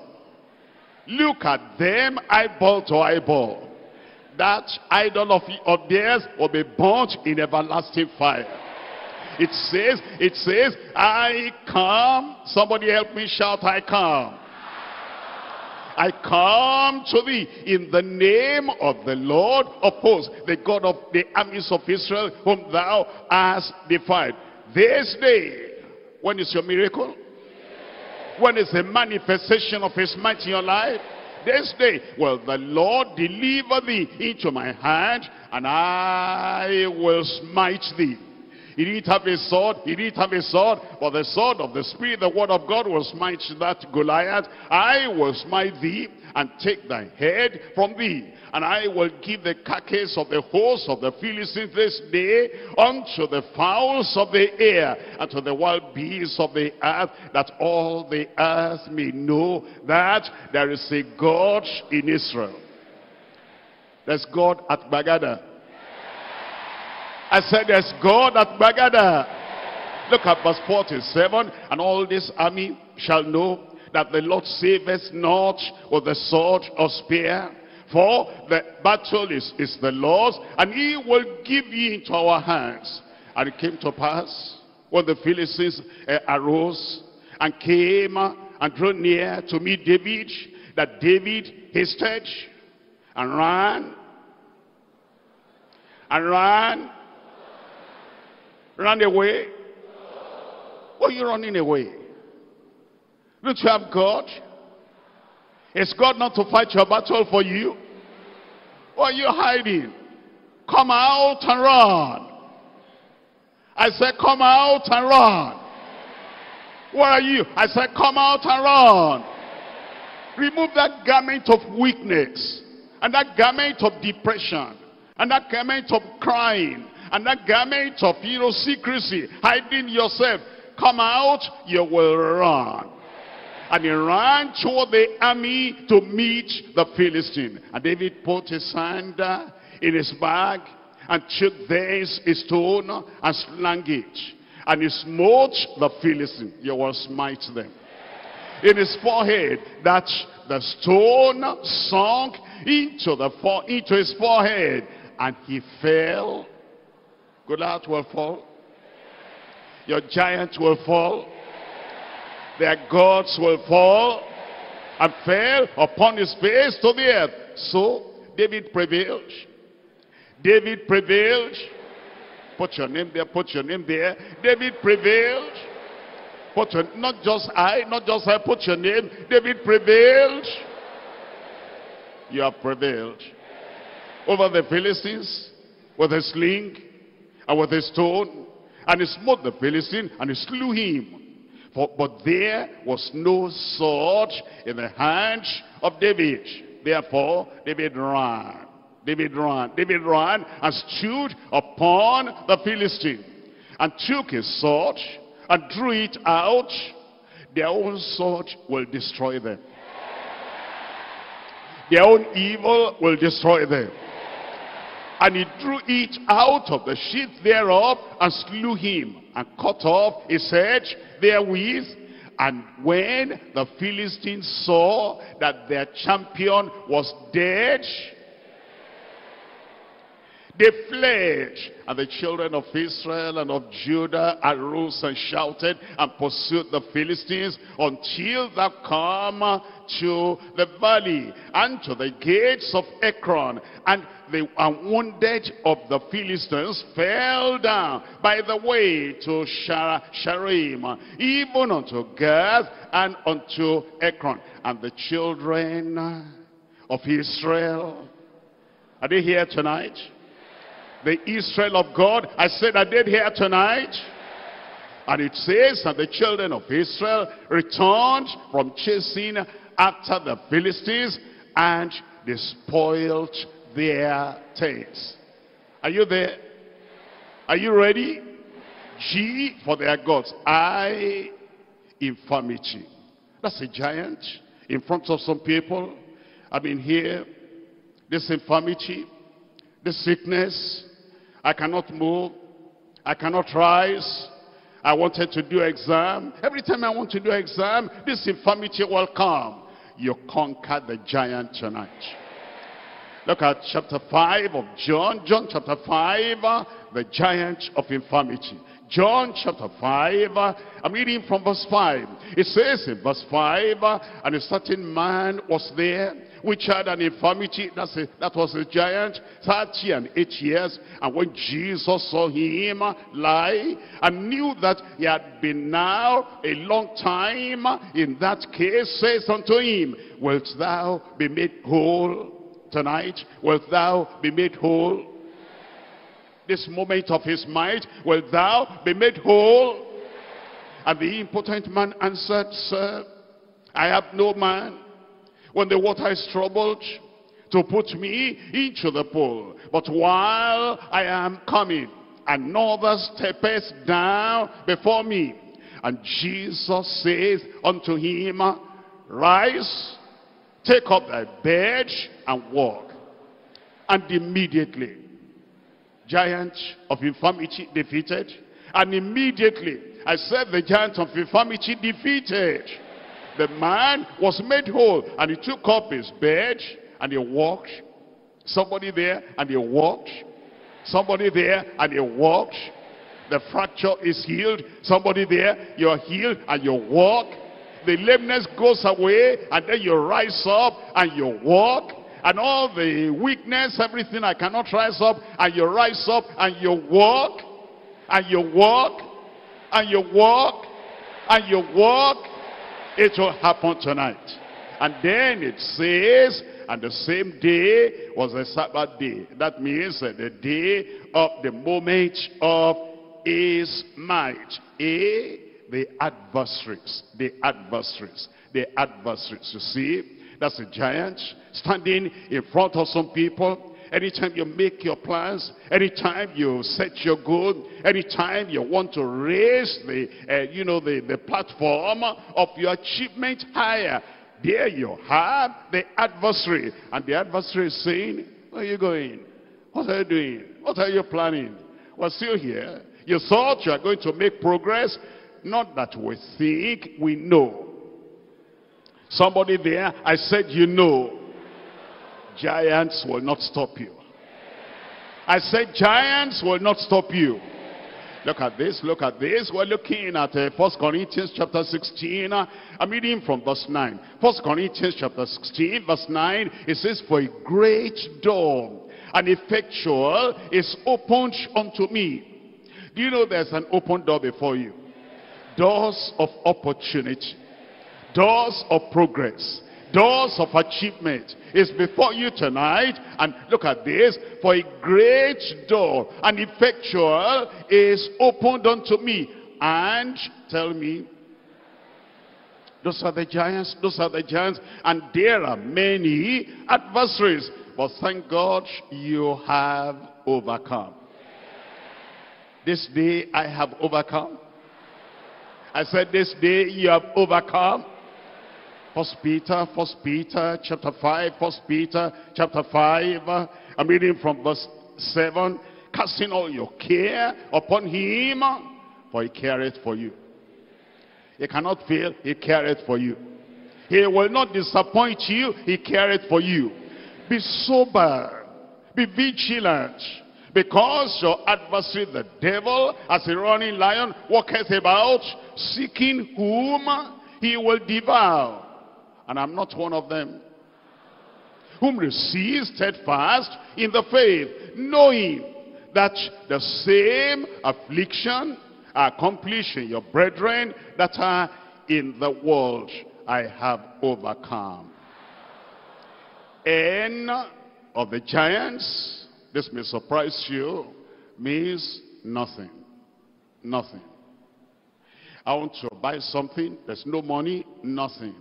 Look at them eyeball to eyeball. That idol of theirs will be burnt in everlasting fire. It says, I come. Somebody help me shout, I come. I come to thee in the name of the Lord of hosts, the God of the armies of Israel, whom thou hast defied. This day, when is your miracle? When is the manifestation of his might in your life? This day will the Lord deliver thee into my hand, and I will smite thee. He didn't have a sword, he didn't have a sword, but the sword of the Spirit, the word of God, will smite that Goliath. I will smite thee and take thy head from thee, and I will give the carcass of the host of the Philistines this day unto the fowls of the air and to the wild beasts of the earth, that all the earth may know that there is a God in Israel. There's God at Bagada. I said, there's God at Bagada. Look at verse 47. And all this army shall know that the Lord saveth not with the sword or spear, for the battle is the Lord's, and he will give ye into our hands. And it came to pass, when the Philistines arose and came and drew near to meet David, that David hasted and ran away. Why are you running away? Don't you have God? Is God not to fight your battle for you? Why are you hiding? Come out and run. I said, come out and run. Where are you? I said, come out and run. Remove that garment of weakness, and that garment of depression, and that garment of crying, and that garment of, secrecy, hiding yourself. Come out, you will run. And he ran toward the army to meet the Philistine. And David put his hand in his bag and took thence a stone and slung it. And he smote the Philistine. You will smite them. In his forehead, that the stone sunk into his forehead, and he fell. Goliath will fall. Your giant will fall. Their gods will fall, and fell upon his face to the earth. So David prevailed. David prevailed. Put your name there, put your name there. David prevailed. Put your, not just I, put your name. David prevailed. You have prevailed over the Philistines with a sling and with a stone, and he smote the Philistine and he slew him. But there was no sword in the hand of David. Therefore, David ran and stood upon the Philistine, and took his sword and drew it out. Their own sword will destroy them. Their own evil will destroy them. And he drew it out of the sheath thereof, and slew him, and cut off his head therewith. And when the Philistines saw that their champion was dead, They fled, and the children of Israel and of Judah arose and shouted and pursued the Philistines until they come to the valley and to the gates of Ekron, and the wounded of the Philistines fell down by the way to Sharim, even unto Gath and unto Ekron. And the children of Israel, are they here tonight? The Israel of God, I said, are they here tonight? And it says that the children of Israel returned from chasing after the Philistines, and they spoiled their tents. Are you there? Are you ready? G for their gods. I, infirmity. That's a giant in front of some people. I've been here. This infirmity, this sickness. I cannot move. I cannot rise. I wanted to do exam. Every time I want to do exam, this infirmity will come. You conquer the giant tonight. Look at chapter 5 of John. John chapter 5, the giant of infirmity. John chapter 5, I'm reading from verse 5. It says in verse 5, and a certain man was there which had an infirmity, that was a giant, 38 years. And when Jesus saw him lie, and knew that he had been now a long time in that case, says unto him, wilt thou be made whole tonight? Wilt thou be made whole? This moment of his might, wilt thou be made whole? And the impotent man answered, sir, I have no man, when the water is troubled, to put me into the pool. But while I am coming, another steppeth down before me. And Jesus saith unto him, rise, take up thy bed, and walk. And immediately, giant of infirmity defeated. And immediately, I said, the giant of infirmity defeated. The man was made whole, and he took up his bed and he walked. Somebody there, and he walked. Somebody there, and he walked. The fracture is healed. Somebody there, you're healed and you walk. The lameness goes away, and then you rise up and you walk. And all the weakness, everything, I cannot rise up, and you rise up and you walk. And you walk. And you walk. And you walk. It will happen tonight. And then it says, and the same day was a Sabbath day. That means the day of the moment of his might. A, the adversaries. The adversaries. The adversaries. You see? That's a giant standing in front of some people. Anytime you make your plans, anytime you set your goal, anytime you want to raise the platform of your achievement higher, there you have the adversary. And the adversary is saying, where are you going? What are you doing? What are you planning? We're still here. You thought you are going to make progress? Not that we think, we know. Somebody there, I said, you know, giants will not stop you. I said, giants will not stop you. Look at this, look at this. We're looking at 1 Corinthians chapter 16. I'm reading from verse 9. 1 Corinthians chapter 16, verse 9. It says, for a great door and effectual is opened unto me. Do you know there's an open door before you? Doors of opportunity. Doors of progress, doors of achievement is before you tonight. And look at this, for a great door and effectual is opened unto me. And tell me, those are the giants, those are the giants. And there are many adversaries, but thank God you have overcome. This day I have overcome. I said, this day you have overcome. First Peter chapter 5, First Peter chapter 5, I'm reading from verse 7, casting all your care upon him, for he careth for you. He cannot fail, he careth for you. He will not disappoint you, he careth for you. Be sober, be vigilant, Because your adversary, the devil, as a roaring lion, walketh about, seeking whom he will devour. And I'm not one of them. Whom receive steadfast in the faith, knowing that the same affliction accomplishing your brethren that are in the world. I have overcome. N of the giants, this may surprise you, means nothing. Nothing. I want to buy something, there's no money, nothing.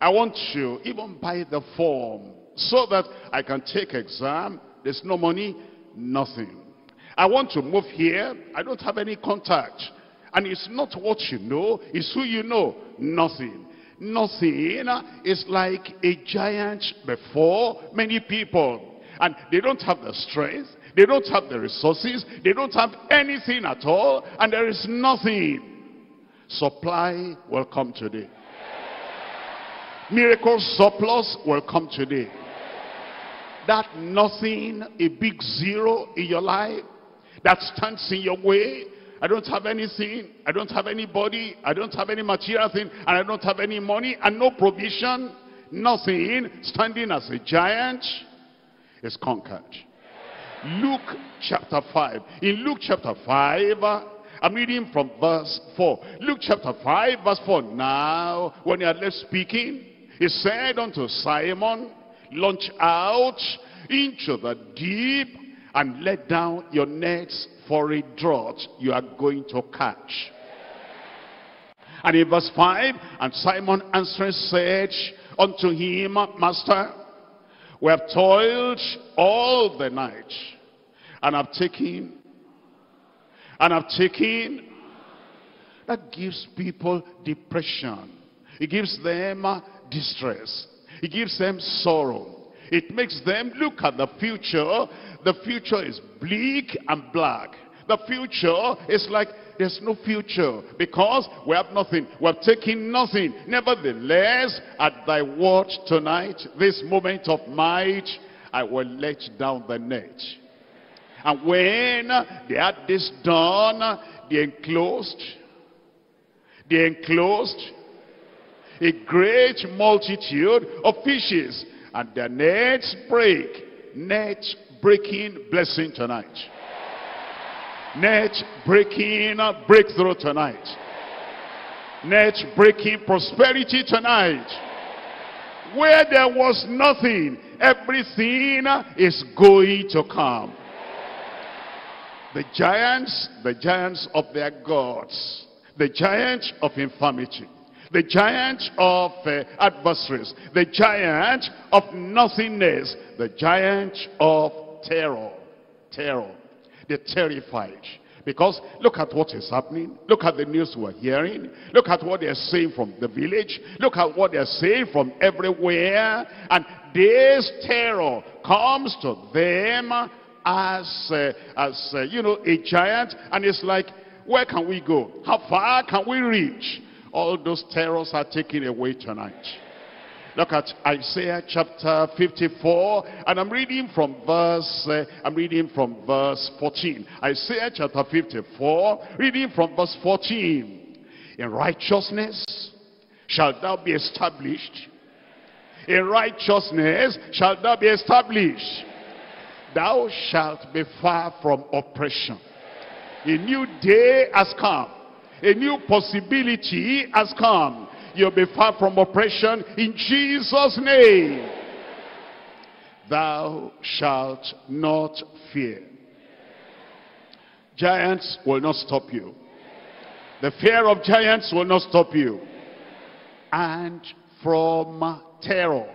I want to even buy the form so that I can take exam, there's no money, nothing. I want to move here, I don't have any contact. And it's not what you know, it's who you know, nothing. Nothing is like a giant before many people. And they don't have the strength, they don't have the resources, they don't have anything at all, and there is nothing. Supply will come today. Yeah. Miracle surplus will come today. Yeah. That nothing, a big zero in your life, that stands in your way. I don't have anything, I don't have anybody, I don't have any material thing, and I don't have any money, and no provision, nothing, standing as a giant, is conquered. Yeah. Luke chapter 5. In Luke chapter 5, I'm reading from verse 4. Luke chapter 5, verse 4. Now, when he had left speaking, he said unto Simon, launch out into the deep, and let down your nets for a draught. You are going to catch. And in verse 5, and Simon answering said unto him, Master, we have toiled all the night, and I've taken. That gives people depression. It gives them distress. It gives them sorrow. It makes them look at the future. The future is bleak and black. The future is like there's no future because we have nothing. We have taken nothing. Nevertheless, at thy word tonight, this moment of might, I will let down the net. And when they had this done, they enclosed a great multitude of fishes, and their nets break. Net breaking blessing tonight. Net breaking breakthrough tonight. Net breaking prosperity tonight. Where there was nothing, everything is going to come. The giants of their gods, the giant of infirmity, the giant of adversaries, the giant of nothingness, the giant of terror. Terror. They're terrified. Because look at what is happening. Look at the news we're hearing. Look at what they're saying from the village. Look at what they're saying from everywhere. And this terror comes to them as you know, a giant, and it's like, where can we go? How far can we reach? All those terrors are taken away tonight. Look at Isaiah chapter 54, and I'm reading from verse 14. Isaiah chapter 54, reading from verse 14. In righteousness shalt thou be established. In righteousness shalt thou be established. Thou shalt be far from oppression. A new day has come. A new possibility has come. You'll be far from oppression in Jesus' name. Thou shalt not fear. Giants will not stop you. The fear of giants will not stop you. And from terror,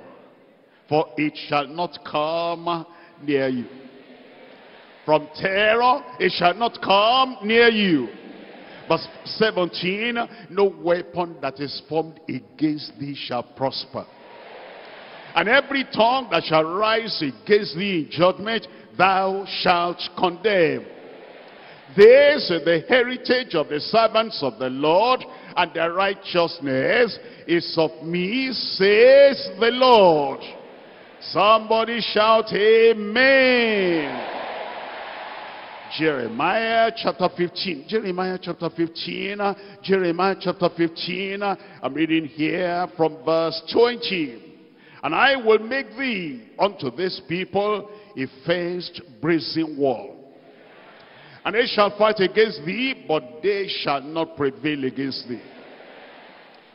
for it shall not come near you. From terror it shall not come near you. Verse 17, no weapon that is formed against thee shall prosper, and every tongue that shall rise against thee in judgment thou shalt condemn. This is the heritage of the servants of the Lord, and their righteousness is of me, says the Lord. Somebody shout amen. Jeremiah chapter 15. Jeremiah chapter 15. Jeremiah chapter 15. I'm reading here from verse 20. And I will make thee unto this people a fenced brazen wall. And they shall fight against thee, but they shall not prevail against thee.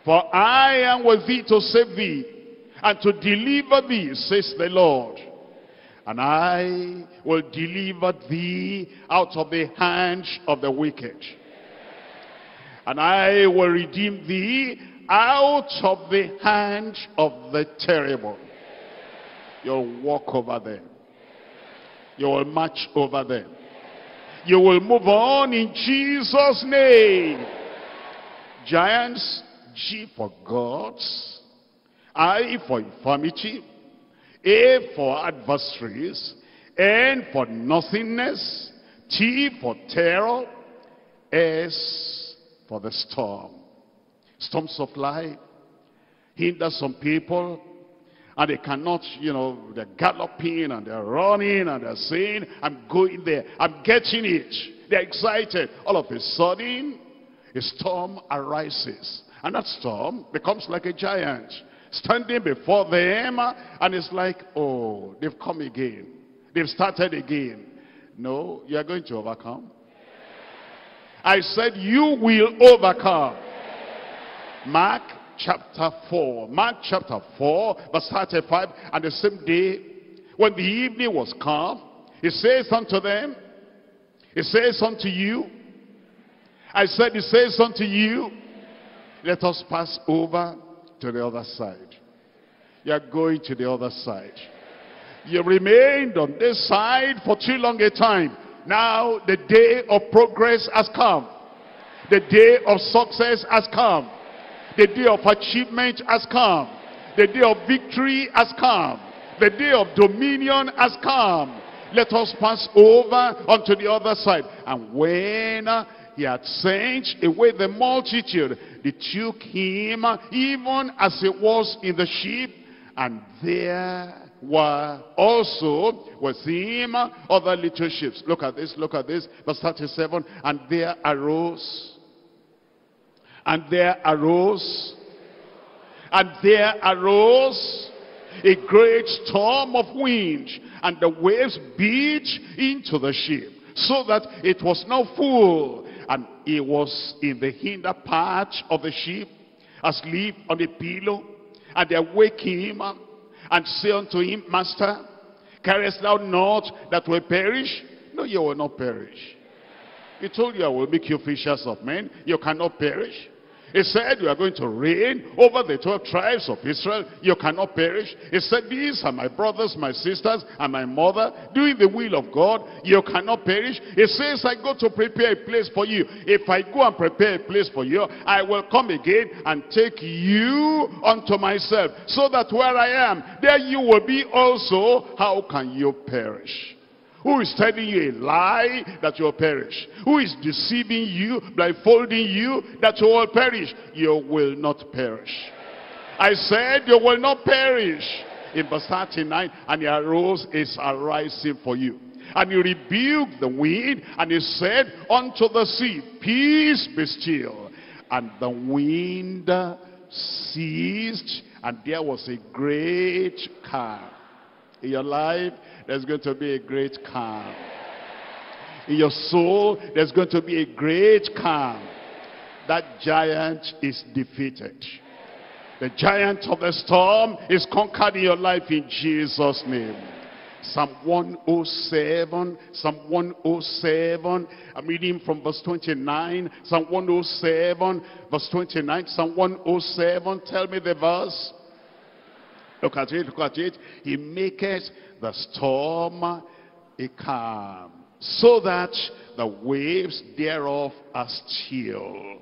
For I am with thee to save thee, and to deliver thee, says the Lord. And I will deliver thee out of the hands of the wicked. And I will redeem thee out of the hands of the terrible. You'll walk over them. You will march over them. You will move on in Jesus' name. Giants, G for gods, I for infirmity, A for adversaries, N for nothingness, T for terror, S for the storm. Storms of life hinder some people, and they cannot, you know, they're galloping and they're running and they're saying, I'm going there, I'm getting it. They're excited. All of a sudden, a storm arises. And that storm becomes like a giant standing before them, and it's like, oh, they've come again. They've started again. No, you are going to overcome. I said you will overcome. Mark chapter 4. Mark chapter 4, verse 35. And the same day, when the evening was come, he says unto them, he says unto you, I said he says unto you, let us pass over to the other side. You are going to the other side. You remained on this side for too long a time. Now the day of progress has come. The day of success has come. The day of achievement has come. The day of victory has come. The day of dominion has come. Let us pass over onto the other side. And when he had sent away the multitude, they took him even as he was in the ship, and there were also with him other little ships. Look at this, look at this. Verse 37, and there arose, and there arose, and there arose a great storm of wind, and the waves beat into the ship, so that it was not full. And it was in the hinder part of the ship, asleep on a pillow. And they awake him, and say unto him, Master, carest thou not that we perish? No, you will not perish. He told you, I will make you fishers of men. You cannot perish. He said, you are going to reign over the 12 tribes of Israel. You cannot perish. He said, these are my brothers, my sisters, and my mother, doing the will of God. You cannot perish. He says, I go to prepare a place for you. If I go and prepare a place for you, I will come again and take you unto myself, so that where I am, there you will be also. How can you perish? Who is telling you a lie that you will perish? Who is deceiving you, blindfolding you that you will perish? You will not perish. I said you will not perish. In verse 39, and he arose, is arising for you. And he rebuked the wind, and he said unto the sea, peace be still. And the wind ceased, and there was a great calm. In your life, there's going to be a great calm. In your soul, there's going to be a great calm. That giant is defeated. The giant of the storm is conquered in your life in Jesus' name. Psalm 107, Psalm 107, I'm reading from verse 29, Psalm 107, verse 29, Psalm 107, tell me the verse. Look at it, look at it. He maketh the storm a calm, so that the waves thereof are still.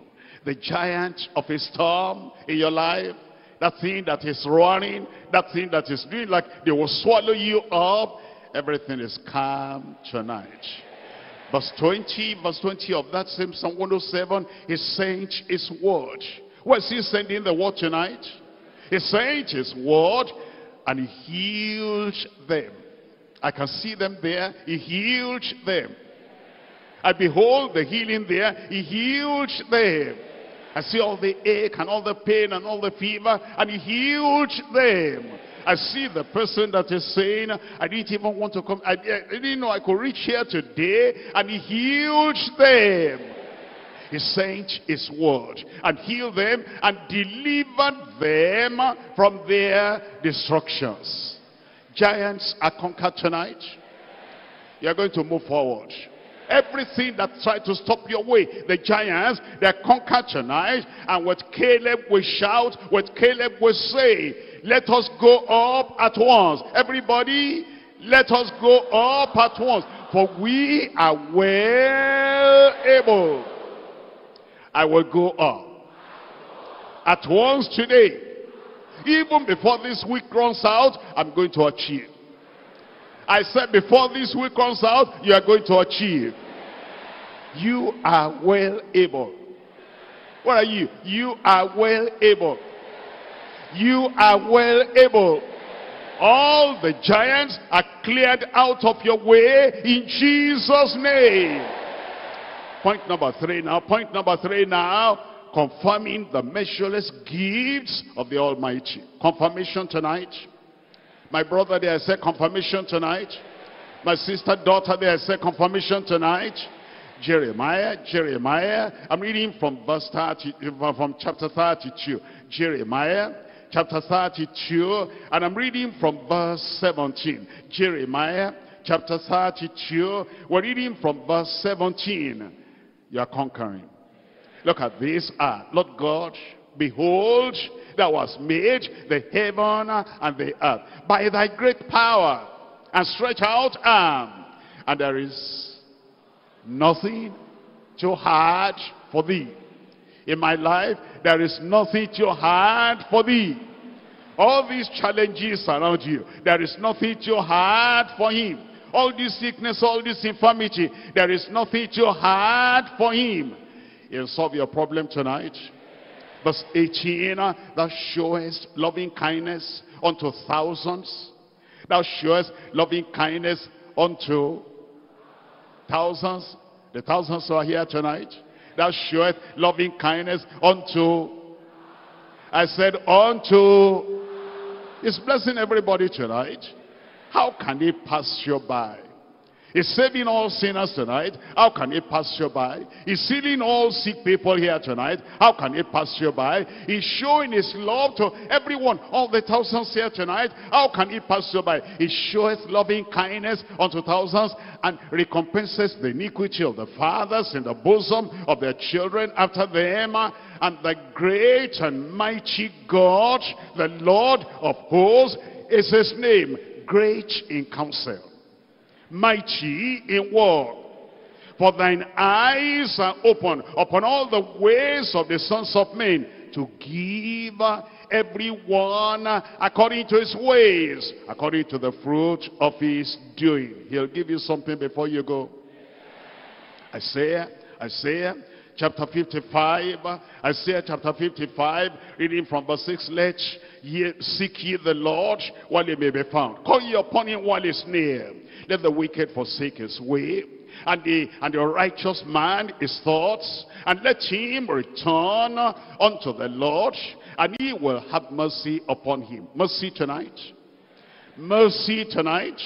The giant of a storm in your life, that thing that is running, that thing that is doing like they will swallow you up, everything is calm tonight. Verse 20, verse 20 of that same Psalm 107, he sent his word. Where is he sending the word tonight? He sent his word and he healed them. I can see them there. He healed them. I behold the healing there. He healed them. I see all the ache and all the pain and all the fever, and he healed them. I see the person that is saying, I didn't even want to come. I didn't know I could reach here today, and he healed them. He sent his word and healed them and delivered them from their destructions. Giants are conquered tonight. You are going to move forward. Everything that tried to stop your way, the giants, they are conquered tonight. And with Caleb we shout, with Caleb we say, let us go up at once. Everybody, let us go up at once, for we are well able. I will go up at once today. Even before this week runs out, I'm going to achieve. I said before this week runs out, you are going to achieve. You are well able. What are you? You are well able. You are well able. All the giants are cleared out of your way in Jesus' name. Point number three now. Point number three now. Confirming the measureless gifts of the Almighty. Confirmation tonight. My brother there, I said confirmation tonight. My sister, daughter there, I said confirmation tonight. Jeremiah. I'm reading from verse 30, from chapter 32. Jeremiah, chapter 32. And I'm reading from verse 17. Jeremiah, chapter 32. We're reading from verse 17. You are conquering. Look at this. Lord God, behold, thou hast made the heaven and the earth by thy great power and stretch out arm, and there is nothing too hard for thee. In my life, there is nothing too hard for thee. All these challenges around you, there is nothing too hard for him. All this sickness, all this infirmity, there is nothing too hard for him. He'll solve your problem tonight. Verse 18, thou showest loving kindness unto thousands. Thou showest loving kindness unto thousands. The thousands who are here tonight. Thou showest loving kindness unto, I said unto. It's blessing everybody tonight. How can he pass you by? He's saving all sinners tonight. How can he pass you by? He's healing all sick people here tonight. How can he pass you by? He's showing his love to everyone, all the thousands here tonight. How can he pass you by? He showeth loving kindness unto thousands and recompenses the iniquity of the fathers in the bosom of their children after them. And the great and mighty God, the Lord of hosts, is his name. Great in counsel, mighty in war. For thine eyes are open upon all the ways of the sons of men, to give everyone according to his ways, according to the fruit of his doing. He'll give you something before you go. Isaiah chapter 55, Isaiah chapter 55, reading from verse 6, let ye seek ye the Lord while he may be found. Call ye upon him while he is near. Let the wicked forsake his way, and the righteous man his thoughts, and let him return unto the Lord, and he will have mercy upon him. Mercy tonight. Mercy tonight.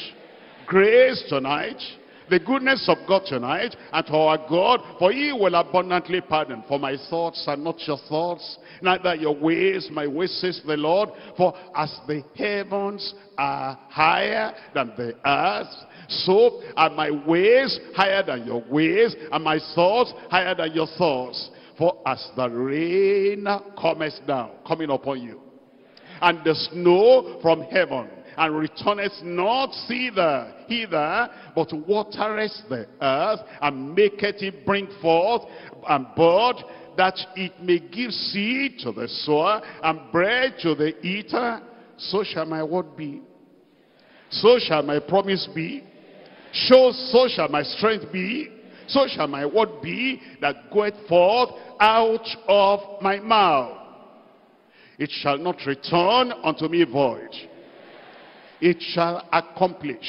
Grace tonight. The goodness of God tonight, and to our God, for he will abundantly pardon. For my thoughts are not your thoughts, neither your ways my ways, says the Lord. For as the heavens are higher than the earth, so are my ways higher than your ways, and my thoughts higher than your thoughts. For as the rain cometh down, coming upon you, and the snow from heaven, and returneth not hither, but watereth the earth, and maketh it bring forth and bud, that it may give seed to the sower, and bread to the eater. So shall my word be. So shall my promise be. So shall my strength be. So shall my word be that goeth forth out of my mouth. It shall not return unto me void. It shall accomplish.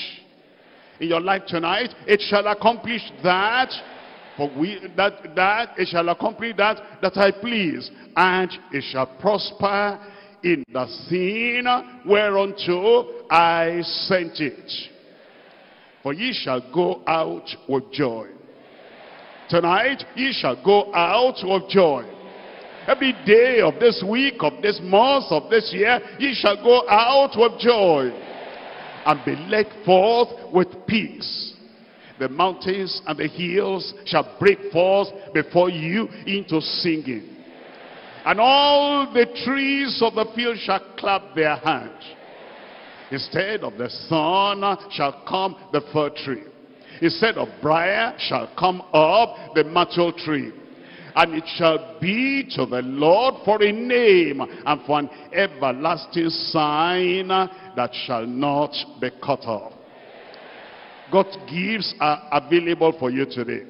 In your life tonight, it shall accomplish that For that it shall accomplish that I please, and it shall prosper in the thing whereunto I sent it. For ye shall go out with joy. Tonight, ye shall go out with joy. Every day of this week, of this month, of this year, ye shall go out with joy. And be led forth with peace. The mountains and the hills shall break forth before you into singing. And all the trees of the field shall clap their hands. Instead of the thorn shall come the fir tree. Instead of briar shall come up the myrtle tree. And it shall be to the Lord for a name, and for an everlasting sign that shall not be cut off. God's gifts are available for you today.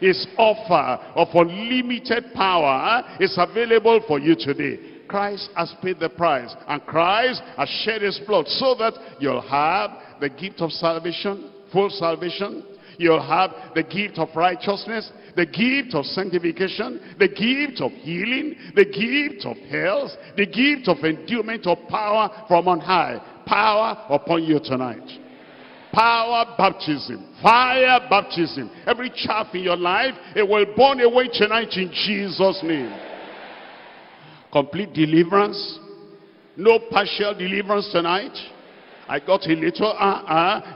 His offer of unlimited power is available for you today. Christ has paid the price, and Christ has shed his blood so that you'll have the gift of salvation, full salvation. You'll have the gift of righteousness, the gift of sanctification, the gift of healing, the gift of health, the gift of endowment of power from on high. Power upon you tonight. Power baptism, fire baptism. Every chaff in your life, it will burn away tonight in Jesus' name. Complete deliverance. No partial deliverance tonight. I got a little,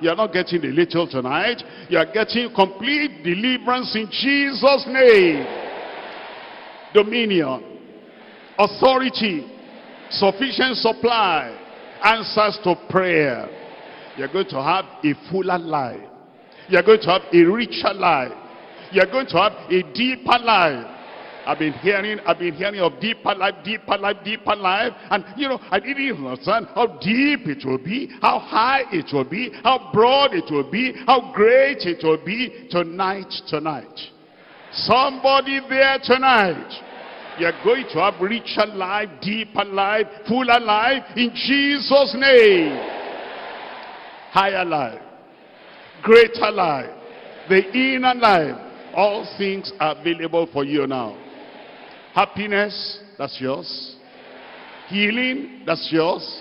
you're not getting a little tonight. You're getting complete deliverance in Jesus' name. Dominion, authority, sufficient supply, answers to prayer. You're going to have a fuller life. You're going to have a richer life. You're going to have a deeper life. I've been hearing of deeper life, and you know, I didn't even understand how deep it will be, how high it will be, how broad it will be, how great it will be. Tonight, somebody there tonight, you're going to have richer life, deeper life, fuller life in Jesus' name. Higher life, greater life, the inner life. All things are available for you now. Happiness, that's yours. Healing, that's yours.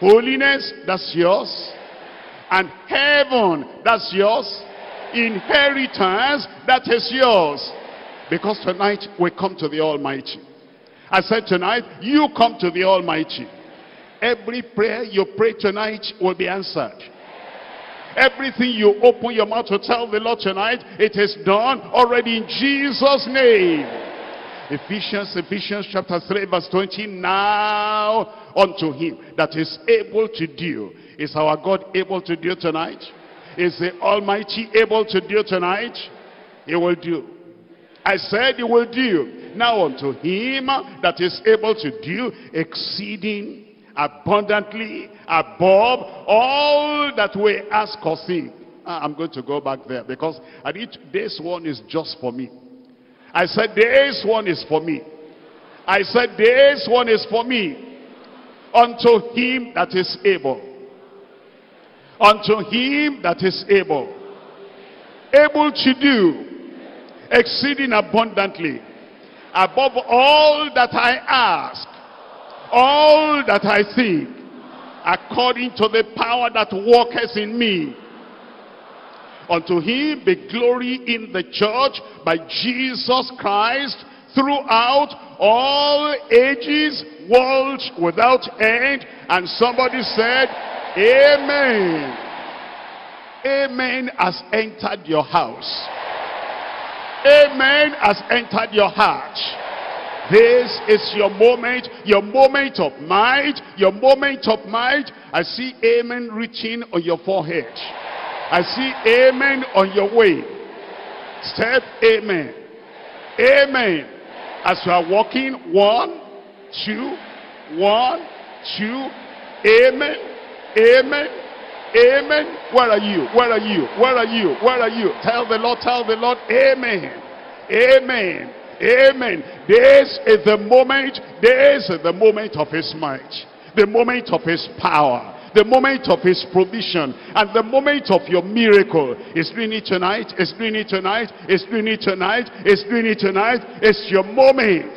Holiness, that's yours. And heaven, that's yours. Inheritance, that is yours. Because tonight we come to the Almighty. I said tonight, you come to the Almighty. Every prayer you pray tonight will be answered. Everything you open your mouth to tell the Lord tonight, it is done already in Jesus' name. Ephesians chapter 3 verse 20. Now unto him that is able to do. Is our God able to do tonight? Is the Almighty able to do tonight? He will do. I said he will do. Now unto him that is able to do exceeding abundantly above all that we ask or think. I'm going to go back there because this one is just for me. I said this one is for me. I said this one is for me. Unto him that is able. Unto him that is able. Able to do exceeding abundantly above all that I ask, all that I think, according to the power that worketh in me. Unto him be glory in the church by Jesus Christ throughout all ages, world without end. And somebody said, amen. Amen has entered your house. Amen has entered your heart. This is your moment of might, your moment of might. I see amen written on your forehead. I see amen on your way. Step amen. Amen. As you are walking, 1, 2, 1, 2. Amen. Amen. Amen. Where are you? Where are you? Where are you? Where are you? Tell the Lord, amen. Amen. Amen. This is the moment. This is the moment of his might, the moment of his power, The moment of his provision and the moment of your miracle is doing it tonight, it's doing it tonight, it's doing it tonight, it's doing it tonight. It's your moment.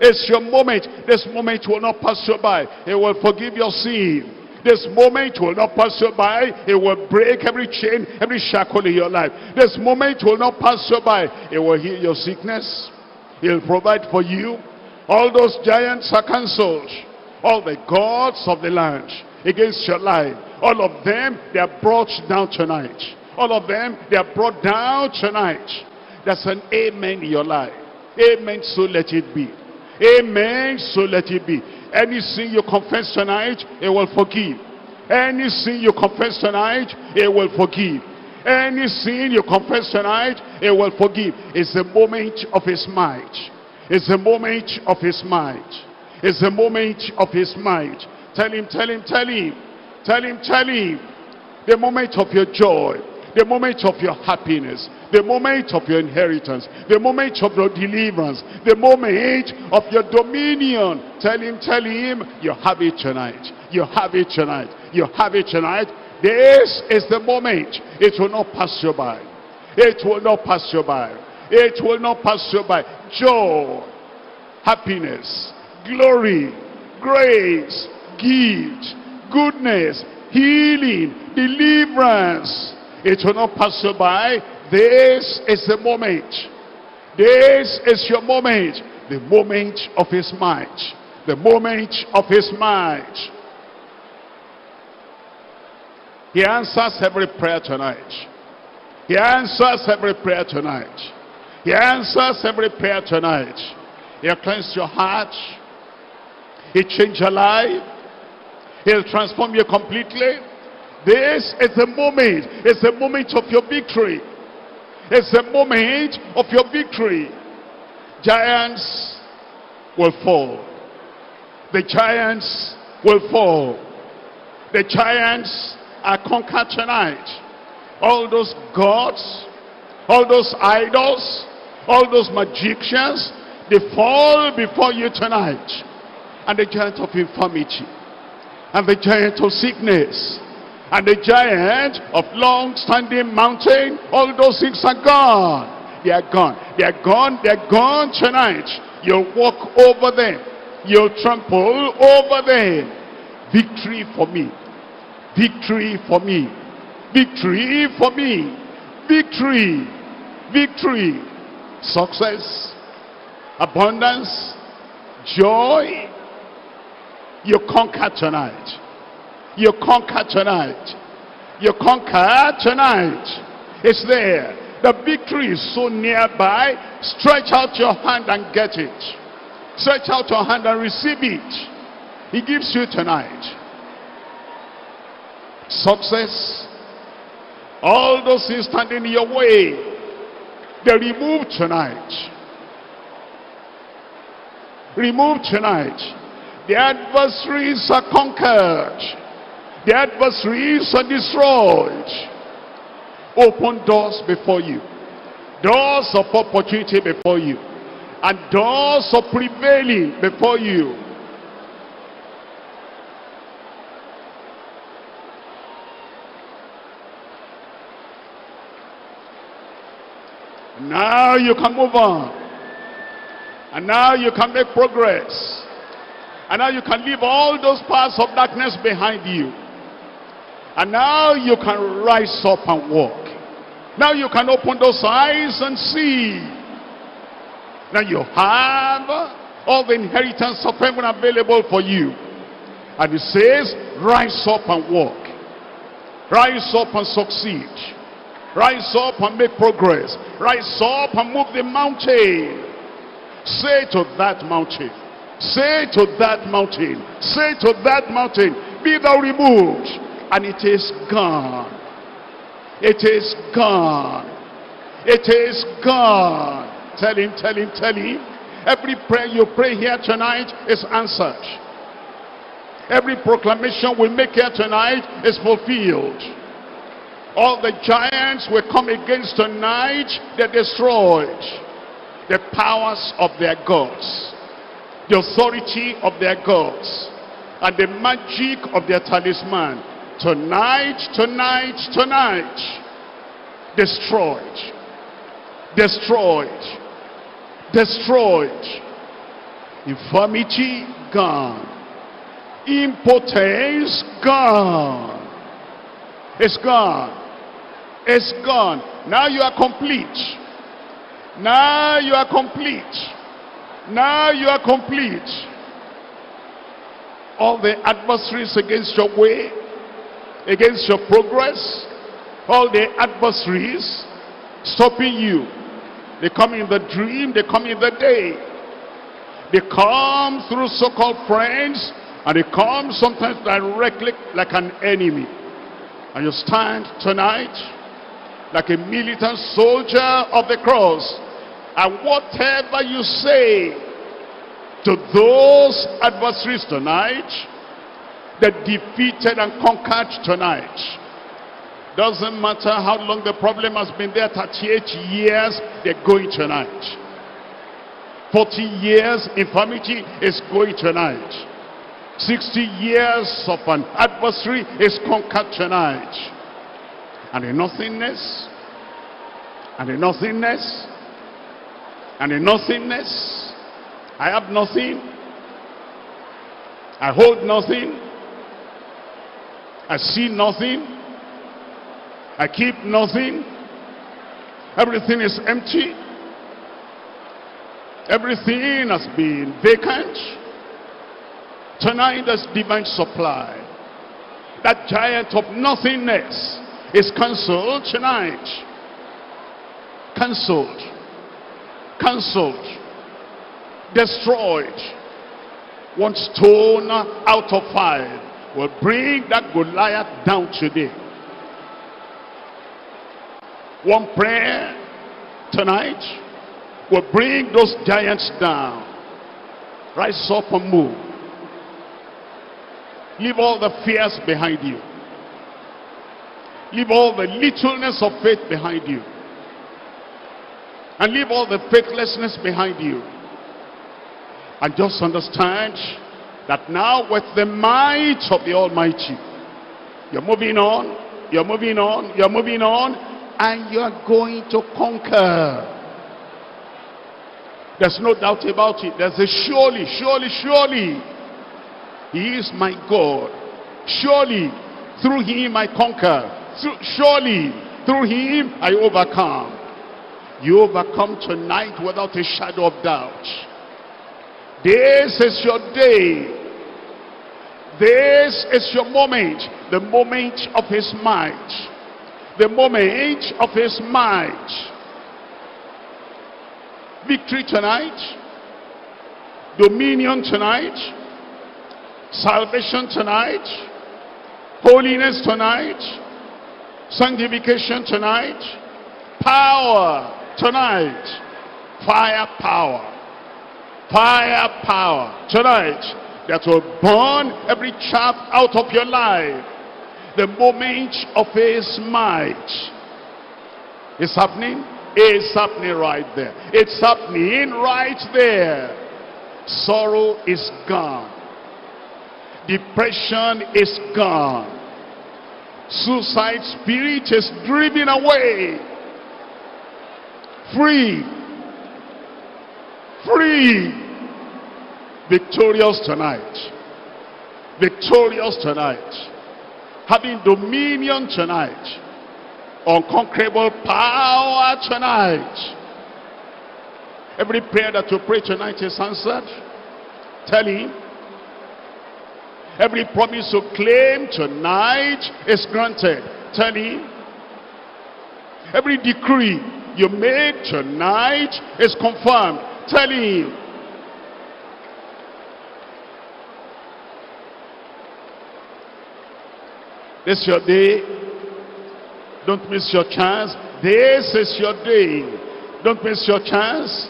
It's your moment. This moment will not pass you by. It will forgive your sin. This moment will not pass you by. It will break every chain, every shackle in your life. This moment will not pass you by. It will heal your sickness. It will provide for you. All those giants are cancelled. All the gods of the land against your life, all of them, they are brought down tonight. All of them, they are brought down tonight. That's an amen in your life. Amen, so let it be. Amen, so let it be. Any sin you confess tonight, it will forgive. Any sin you confess tonight, it will forgive. Any sin you confess tonight, it will forgive. It's the moment of his might. It's the moment of his might. It's the moment of his might. Tell him, tell him, tell him. Tell him, tell him. The moment of your joy. The moment of your happiness. The moment of your inheritance. The moment of your deliverance. The moment of your dominion. Tell him, you have it tonight. You have it tonight. You have it tonight. This is the moment. It will not pass you by. It will not pass you by. It will not pass you by. Joy, happiness, glory, grace, gift, goodness, healing, deliverance. It will not pass you by. This is the moment. This is your moment. The moment of his might. The moment of his might. He answers every prayer tonight. He answers every prayer tonight. He answers every prayer tonight. He'll cleanse your heart. He'll change your life. He'll transform you completely. This is the moment. It's the moment of your victory. It's the moment of your victory. Giants will fall. The giants will fall. The giants are conquered tonight. All those gods, all those idols, all those magicians, they fall before you tonight. And the giant of infirmity, and the giant of sickness, and the giant of long-standing mountain, all those things are gone. They are gone. They are gone. They are gone tonight. You'll walk over them. You'll trample over them. Victory for me. Victory for me. Victory for me. Victory. Victory. Success. Abundance. Joy. You conquer tonight. You conquer tonight. You conquer tonight. It's there. The victory is so nearby. Stretch out your hand and get it. Stretch out your hand and receive it. He gives you tonight. Success. All those things standing in your way, they're removed tonight. Removed tonight. The adversaries are conquered. The adversaries are destroyed. Open doors before you. Doors of opportunity before you. And doors of prevailing before you. Now you can move on. And now you can make progress. And now you can leave all those paths of darkness behind you. And now you can rise up and walk. Now you can open those eyes and see. Now you have all the inheritance of heaven available for you. And it says, rise up and walk. Rise up and succeed. Rise up and make progress. Rise up and move the mountain. Say to that mountain. Say to that mountain. Say to that mountain, be thou removed. And it is gone. It is gone. It is gone. Tell him, tell him, tell him. Every prayer you pray here tonight is answered. Every proclamation we make here tonight is fulfilled. All the giants will come against tonight. They're destroyed. The powers of their gods. The authority of their gods. and the magic of their talisman. Tonight, tonight, tonight, destroyed, destroyed, destroyed. Infirmity gone, impotence gone. It's gone. It's gone. Now you are complete. Now you are complete. Now you are complete. All the adversaries against your way, against your progress, all the adversaries stopping you. They come in the dream, they come in the day. They come through so-called friends, and they come sometimes directly like an enemy. And you stand tonight like a militant soldier of the cross. And whatever you say to those adversaries tonight, they're defeated and conquered tonight. Doesn't matter how long the problem has been there, 38 years, they're going tonight. 40 years, infirmity is going tonight. 60 years of an adversary is conquered tonight. And the nothingness, and the nothingness, and the nothingness. I have nothing. I hold nothing. I see nothing. I keep nothing. Everything is empty. Everything has been vacant. Tonight, there's divine supply. That giant of nothingness is cancelled tonight. Cancelled. Cancelled. Destroyed. One stone out of five will bring that Goliath down today. One prayer tonight will bring those giants down. Rise up and move. Leave all the fears behind you. Leave all the littleness of faith behind you. And leave all the faithlessness behind you. And just understand that now with the might of the Almighty, you're moving on, you're moving on, you're moving on, and you're going to conquer. There's no doubt about it. There's a surely, surely, surely. He is my God. Surely through him I conquer. Surely through him I overcome. You overcome tonight without a shadow of doubt. This is your day. This is your moment. The moment of his might. The moment of his might. Victory tonight. Dominion tonight. Salvation tonight, holiness tonight, sanctification tonight, power tonight, firepower, firepower tonight that will burn every chaff out of your life. The moment of his might is happening. It's happening right there. It's happening right there. Sorrow is gone. Depression is gone. Suicide spirit is driven away. Free. Free. Victorious tonight. Victorious tonight. Having dominion tonight. Unconquerable power tonight. Every prayer that you pray tonight is answered. Tell him. Every promise you claim tonight is granted. Tell him. Every decree you made tonight is confirmed. Tell him. This is your day. Don't miss your chance. This is your day. Don't miss your chance.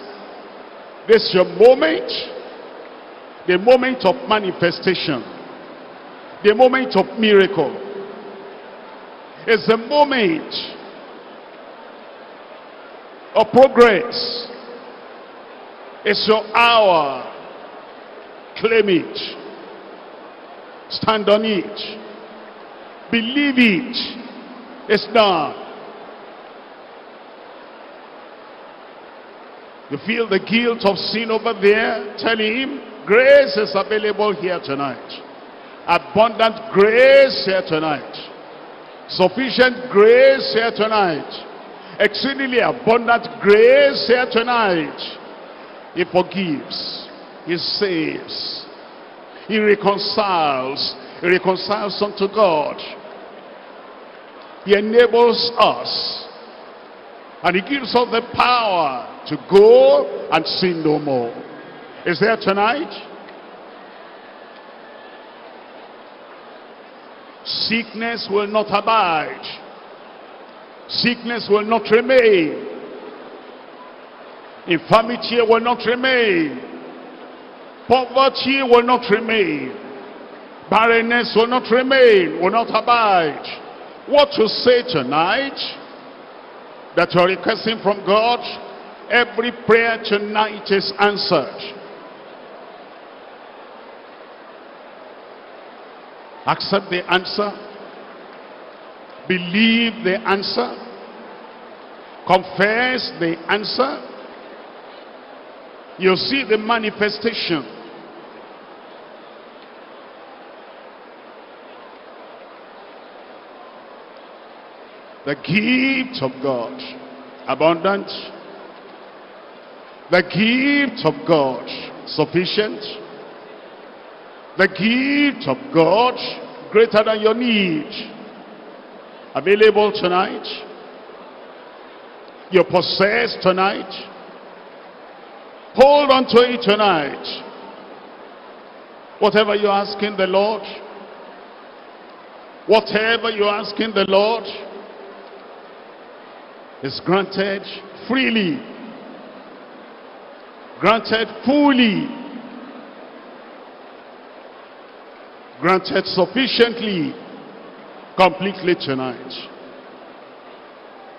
This is your moment. The moment of manifestation. The moment of miracle is the moment of progress. It's your hour. Claim it. Stand on it. Believe it. It's done. You feel the guilt of sin over there? Tell him, grace is available here tonight. Abundant grace here tonight. Sufficient grace here tonight. Exceedingly abundant grace here tonight. He forgives. He saves. He reconciles. He reconciles unto God. He enables us. And he gives us the power to go and sin no more. Is there tonight? Sickness will not abide. Sickness will not remain. Infirmity will not remain. Poverty will not remain. Barrenness will not remain, will not abide. What you say tonight that you're requesting from God, every prayer tonight is answered. Accept the answer. Believe the answer. Confess the answer. You'll see the manifestation. The gift of God. Abundant. The gift of God. Sufficient. The gift of God greater than your need. Available tonight. You possess tonight. Hold on to it tonight. Whatever you're asking the Lord, whatever you're asking the Lord is granted freely, granted fully, granted sufficiently, completely tonight.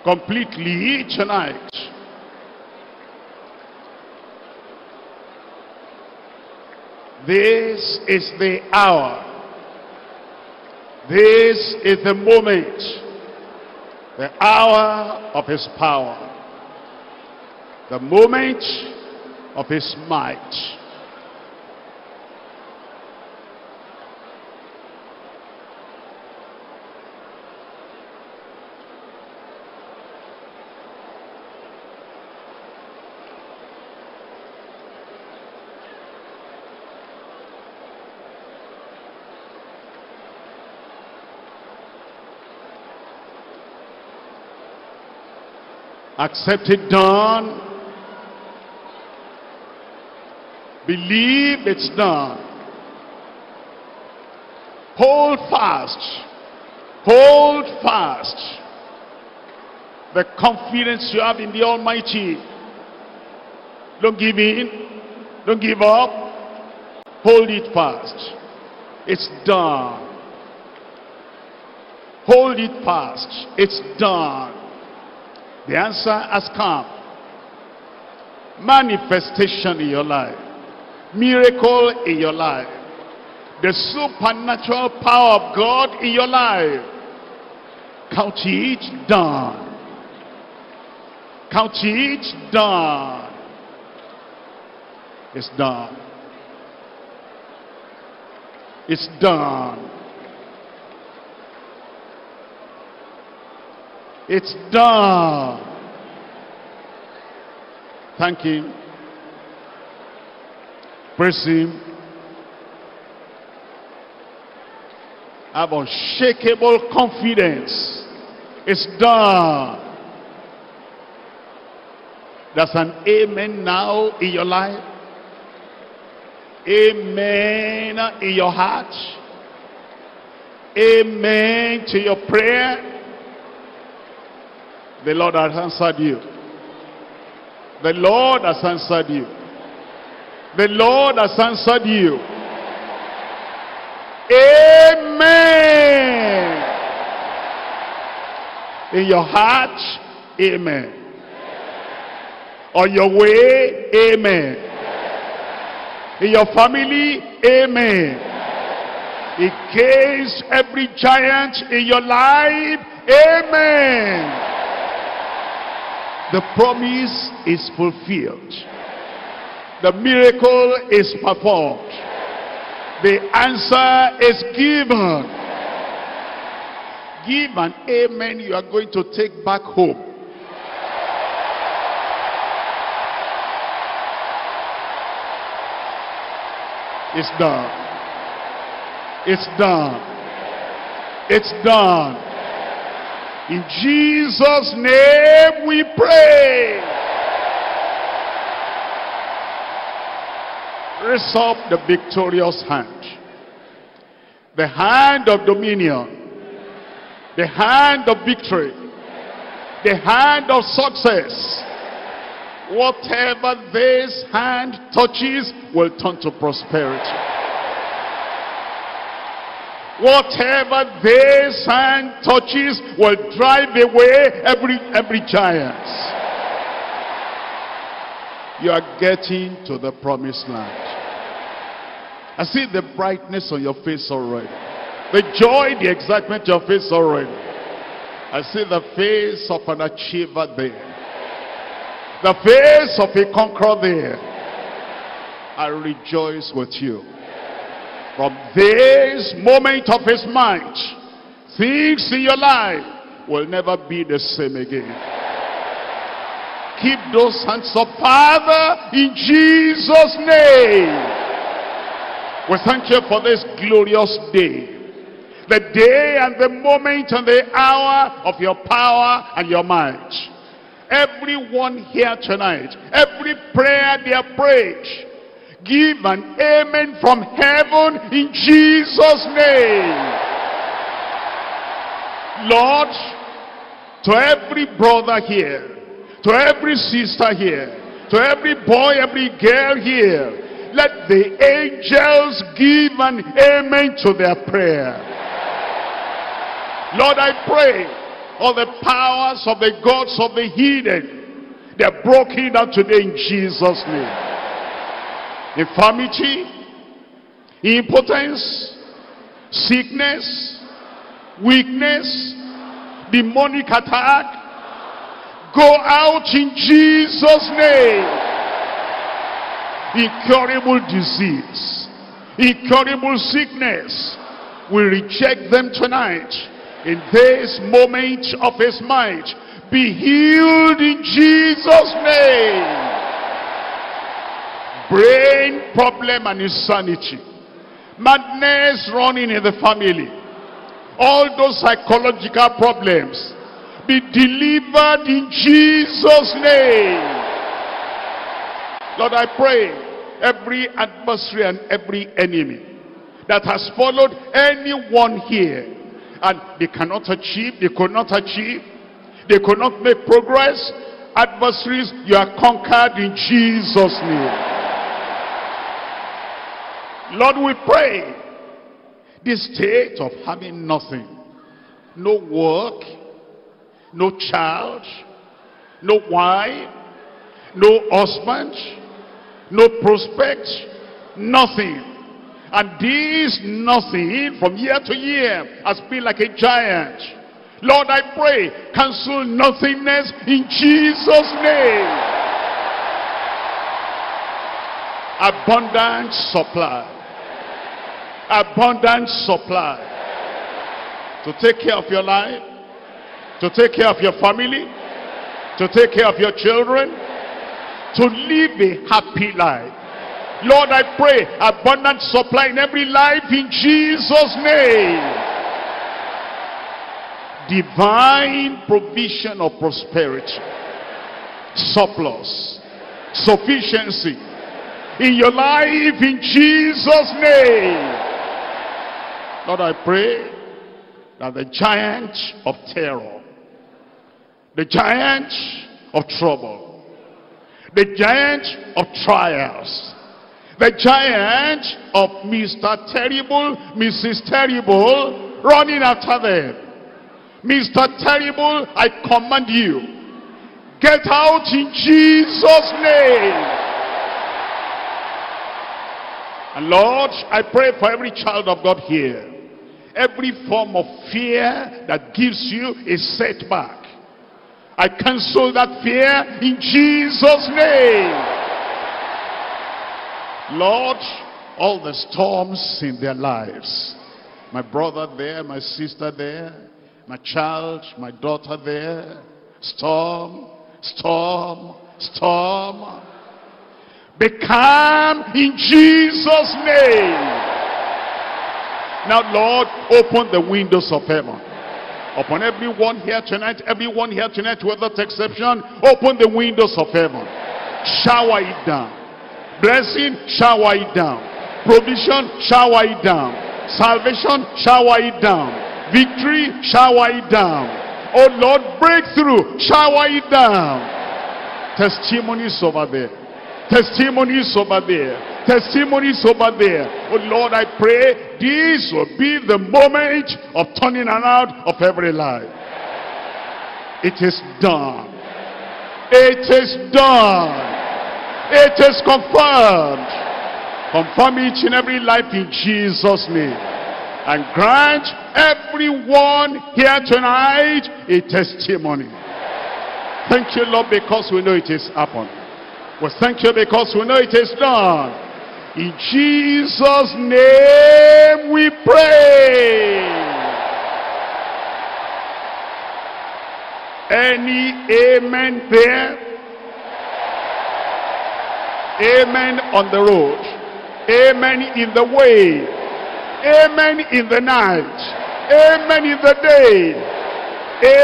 Completely tonight. This is the hour. This is the moment. The hour of his power. The moment of his might. Accept it done. Believe it's done. Hold fast. Hold fast. The confidence you have in the Almighty. Don't give in. Don't give up. Hold it fast. It's done. Hold it fast. It's done. The answer has come. Manifestation in your life. Miracle in your life. The supernatural power of God in your life. Count it done. Count it done. It's done. It's done. It's done. Thank him. Praise him. Have unshakable confidence. It's done. There's an amen now in your life. Amen in your heart. Amen to your prayer. The Lord has answered you. The Lord has answered you. The Lord has answered you. Amen. In your heart, amen. On your way, amen. In your family, amen. against every giant in your life. Amen. The promise is fulfilled. The miracle is performed. The answer is given. Give an amen. You are going to take back home. It's done. It's done. It's done. In Jesus' name we pray. Raise up the victorious hand. The hand of dominion. The hand of victory. The hand of success. Whatever this hand touches will turn to prosperity. Whatever this hand touches will drive away every giant. You are getting to the promised land. I see the brightness on your face already. The joy, the excitement on your face already. I see the face of an achiever there. The face of a conqueror there. I rejoice with you. From this moment of his mind, things in your life will never be the same again. Keep those hands up, Father, in Jesus' name. We thank you for this glorious day. The day and the moment and the hour of your power and your might. Everyone here tonight, every prayer they are prayed, give an amen from heaven in Jesus' name. Lord, to every brother here, to every sister here, to every boy, every girl here, let the angels give an amen to their prayer. Lord, I pray all the powers of the gods of the hidden, they're broken down today in Jesus' name. Infirmity, impotence, sickness, weakness, demonic attack, go out in Jesus' name. Incurable disease, incurable sickness, we reject them tonight. In this moment of his might, be healed in Jesus' name. Brain problem and insanity, madness running in the family, all those psychological problems, be delivered in Jesus' name. Lord, I pray every adversary and every enemy that has followed anyone here, and they cannot achieve, they could not achieve, they could not make progress. Adversaries, you are conquered in Jesus' name. Lord, we pray this state of having nothing, no work, no child, no wife, no husband, no prospect, nothing. And this nothing from year to year has been like a giant. Lord, I pray, cancel nothingness in Jesus' name. Abundant supply. Abundant supply. To take care of your life, to take care of your family, to take care of your children, to live a happy life. Lord, I pray abundant supply in every life in Jesus' name. Divine provision of prosperity, surplus, sufficiency in your life in Jesus' name. Lord, I pray that the giant of terror, the giant of trouble, the giant of trials, the giant of Mr. Terrible, Mrs. Terrible, running after them. Mr. Terrible, I command you, get out in Jesus' name. And Lord, I pray for every child of God here. Every form of fear that gives you a setback, I cancel that fear in Jesus' name. Lord, all the storms in their lives, my brother there, my sister there, my child, my daughter there, storm, storm, storm, be calm in Jesus' name. Now, Lord, open the windows of heaven upon everyone here tonight, without exception. Open the windows of heaven. Shower it down. Blessing, shower it down. Provision, shower it down. Salvation, shower it down. Victory, shower it down. Oh Lord, breakthrough, shower it down. Testimonies over there. Testimonies over there. Testimonies over there. Oh Lord, I pray this will be the moment of turning around of every life. It is done. It is done. It is confirmed. Confirm each and every life in Jesus' name. And grant everyone here tonight a testimony. Thank you, Lord, because we know it is happened. Well, thank you because we know it is done. In Jesus' name we pray. Any amen there? Amen on the road. Amen in the way. Amen in the night. Amen in the day.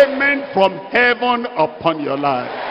Amen from heaven upon your life.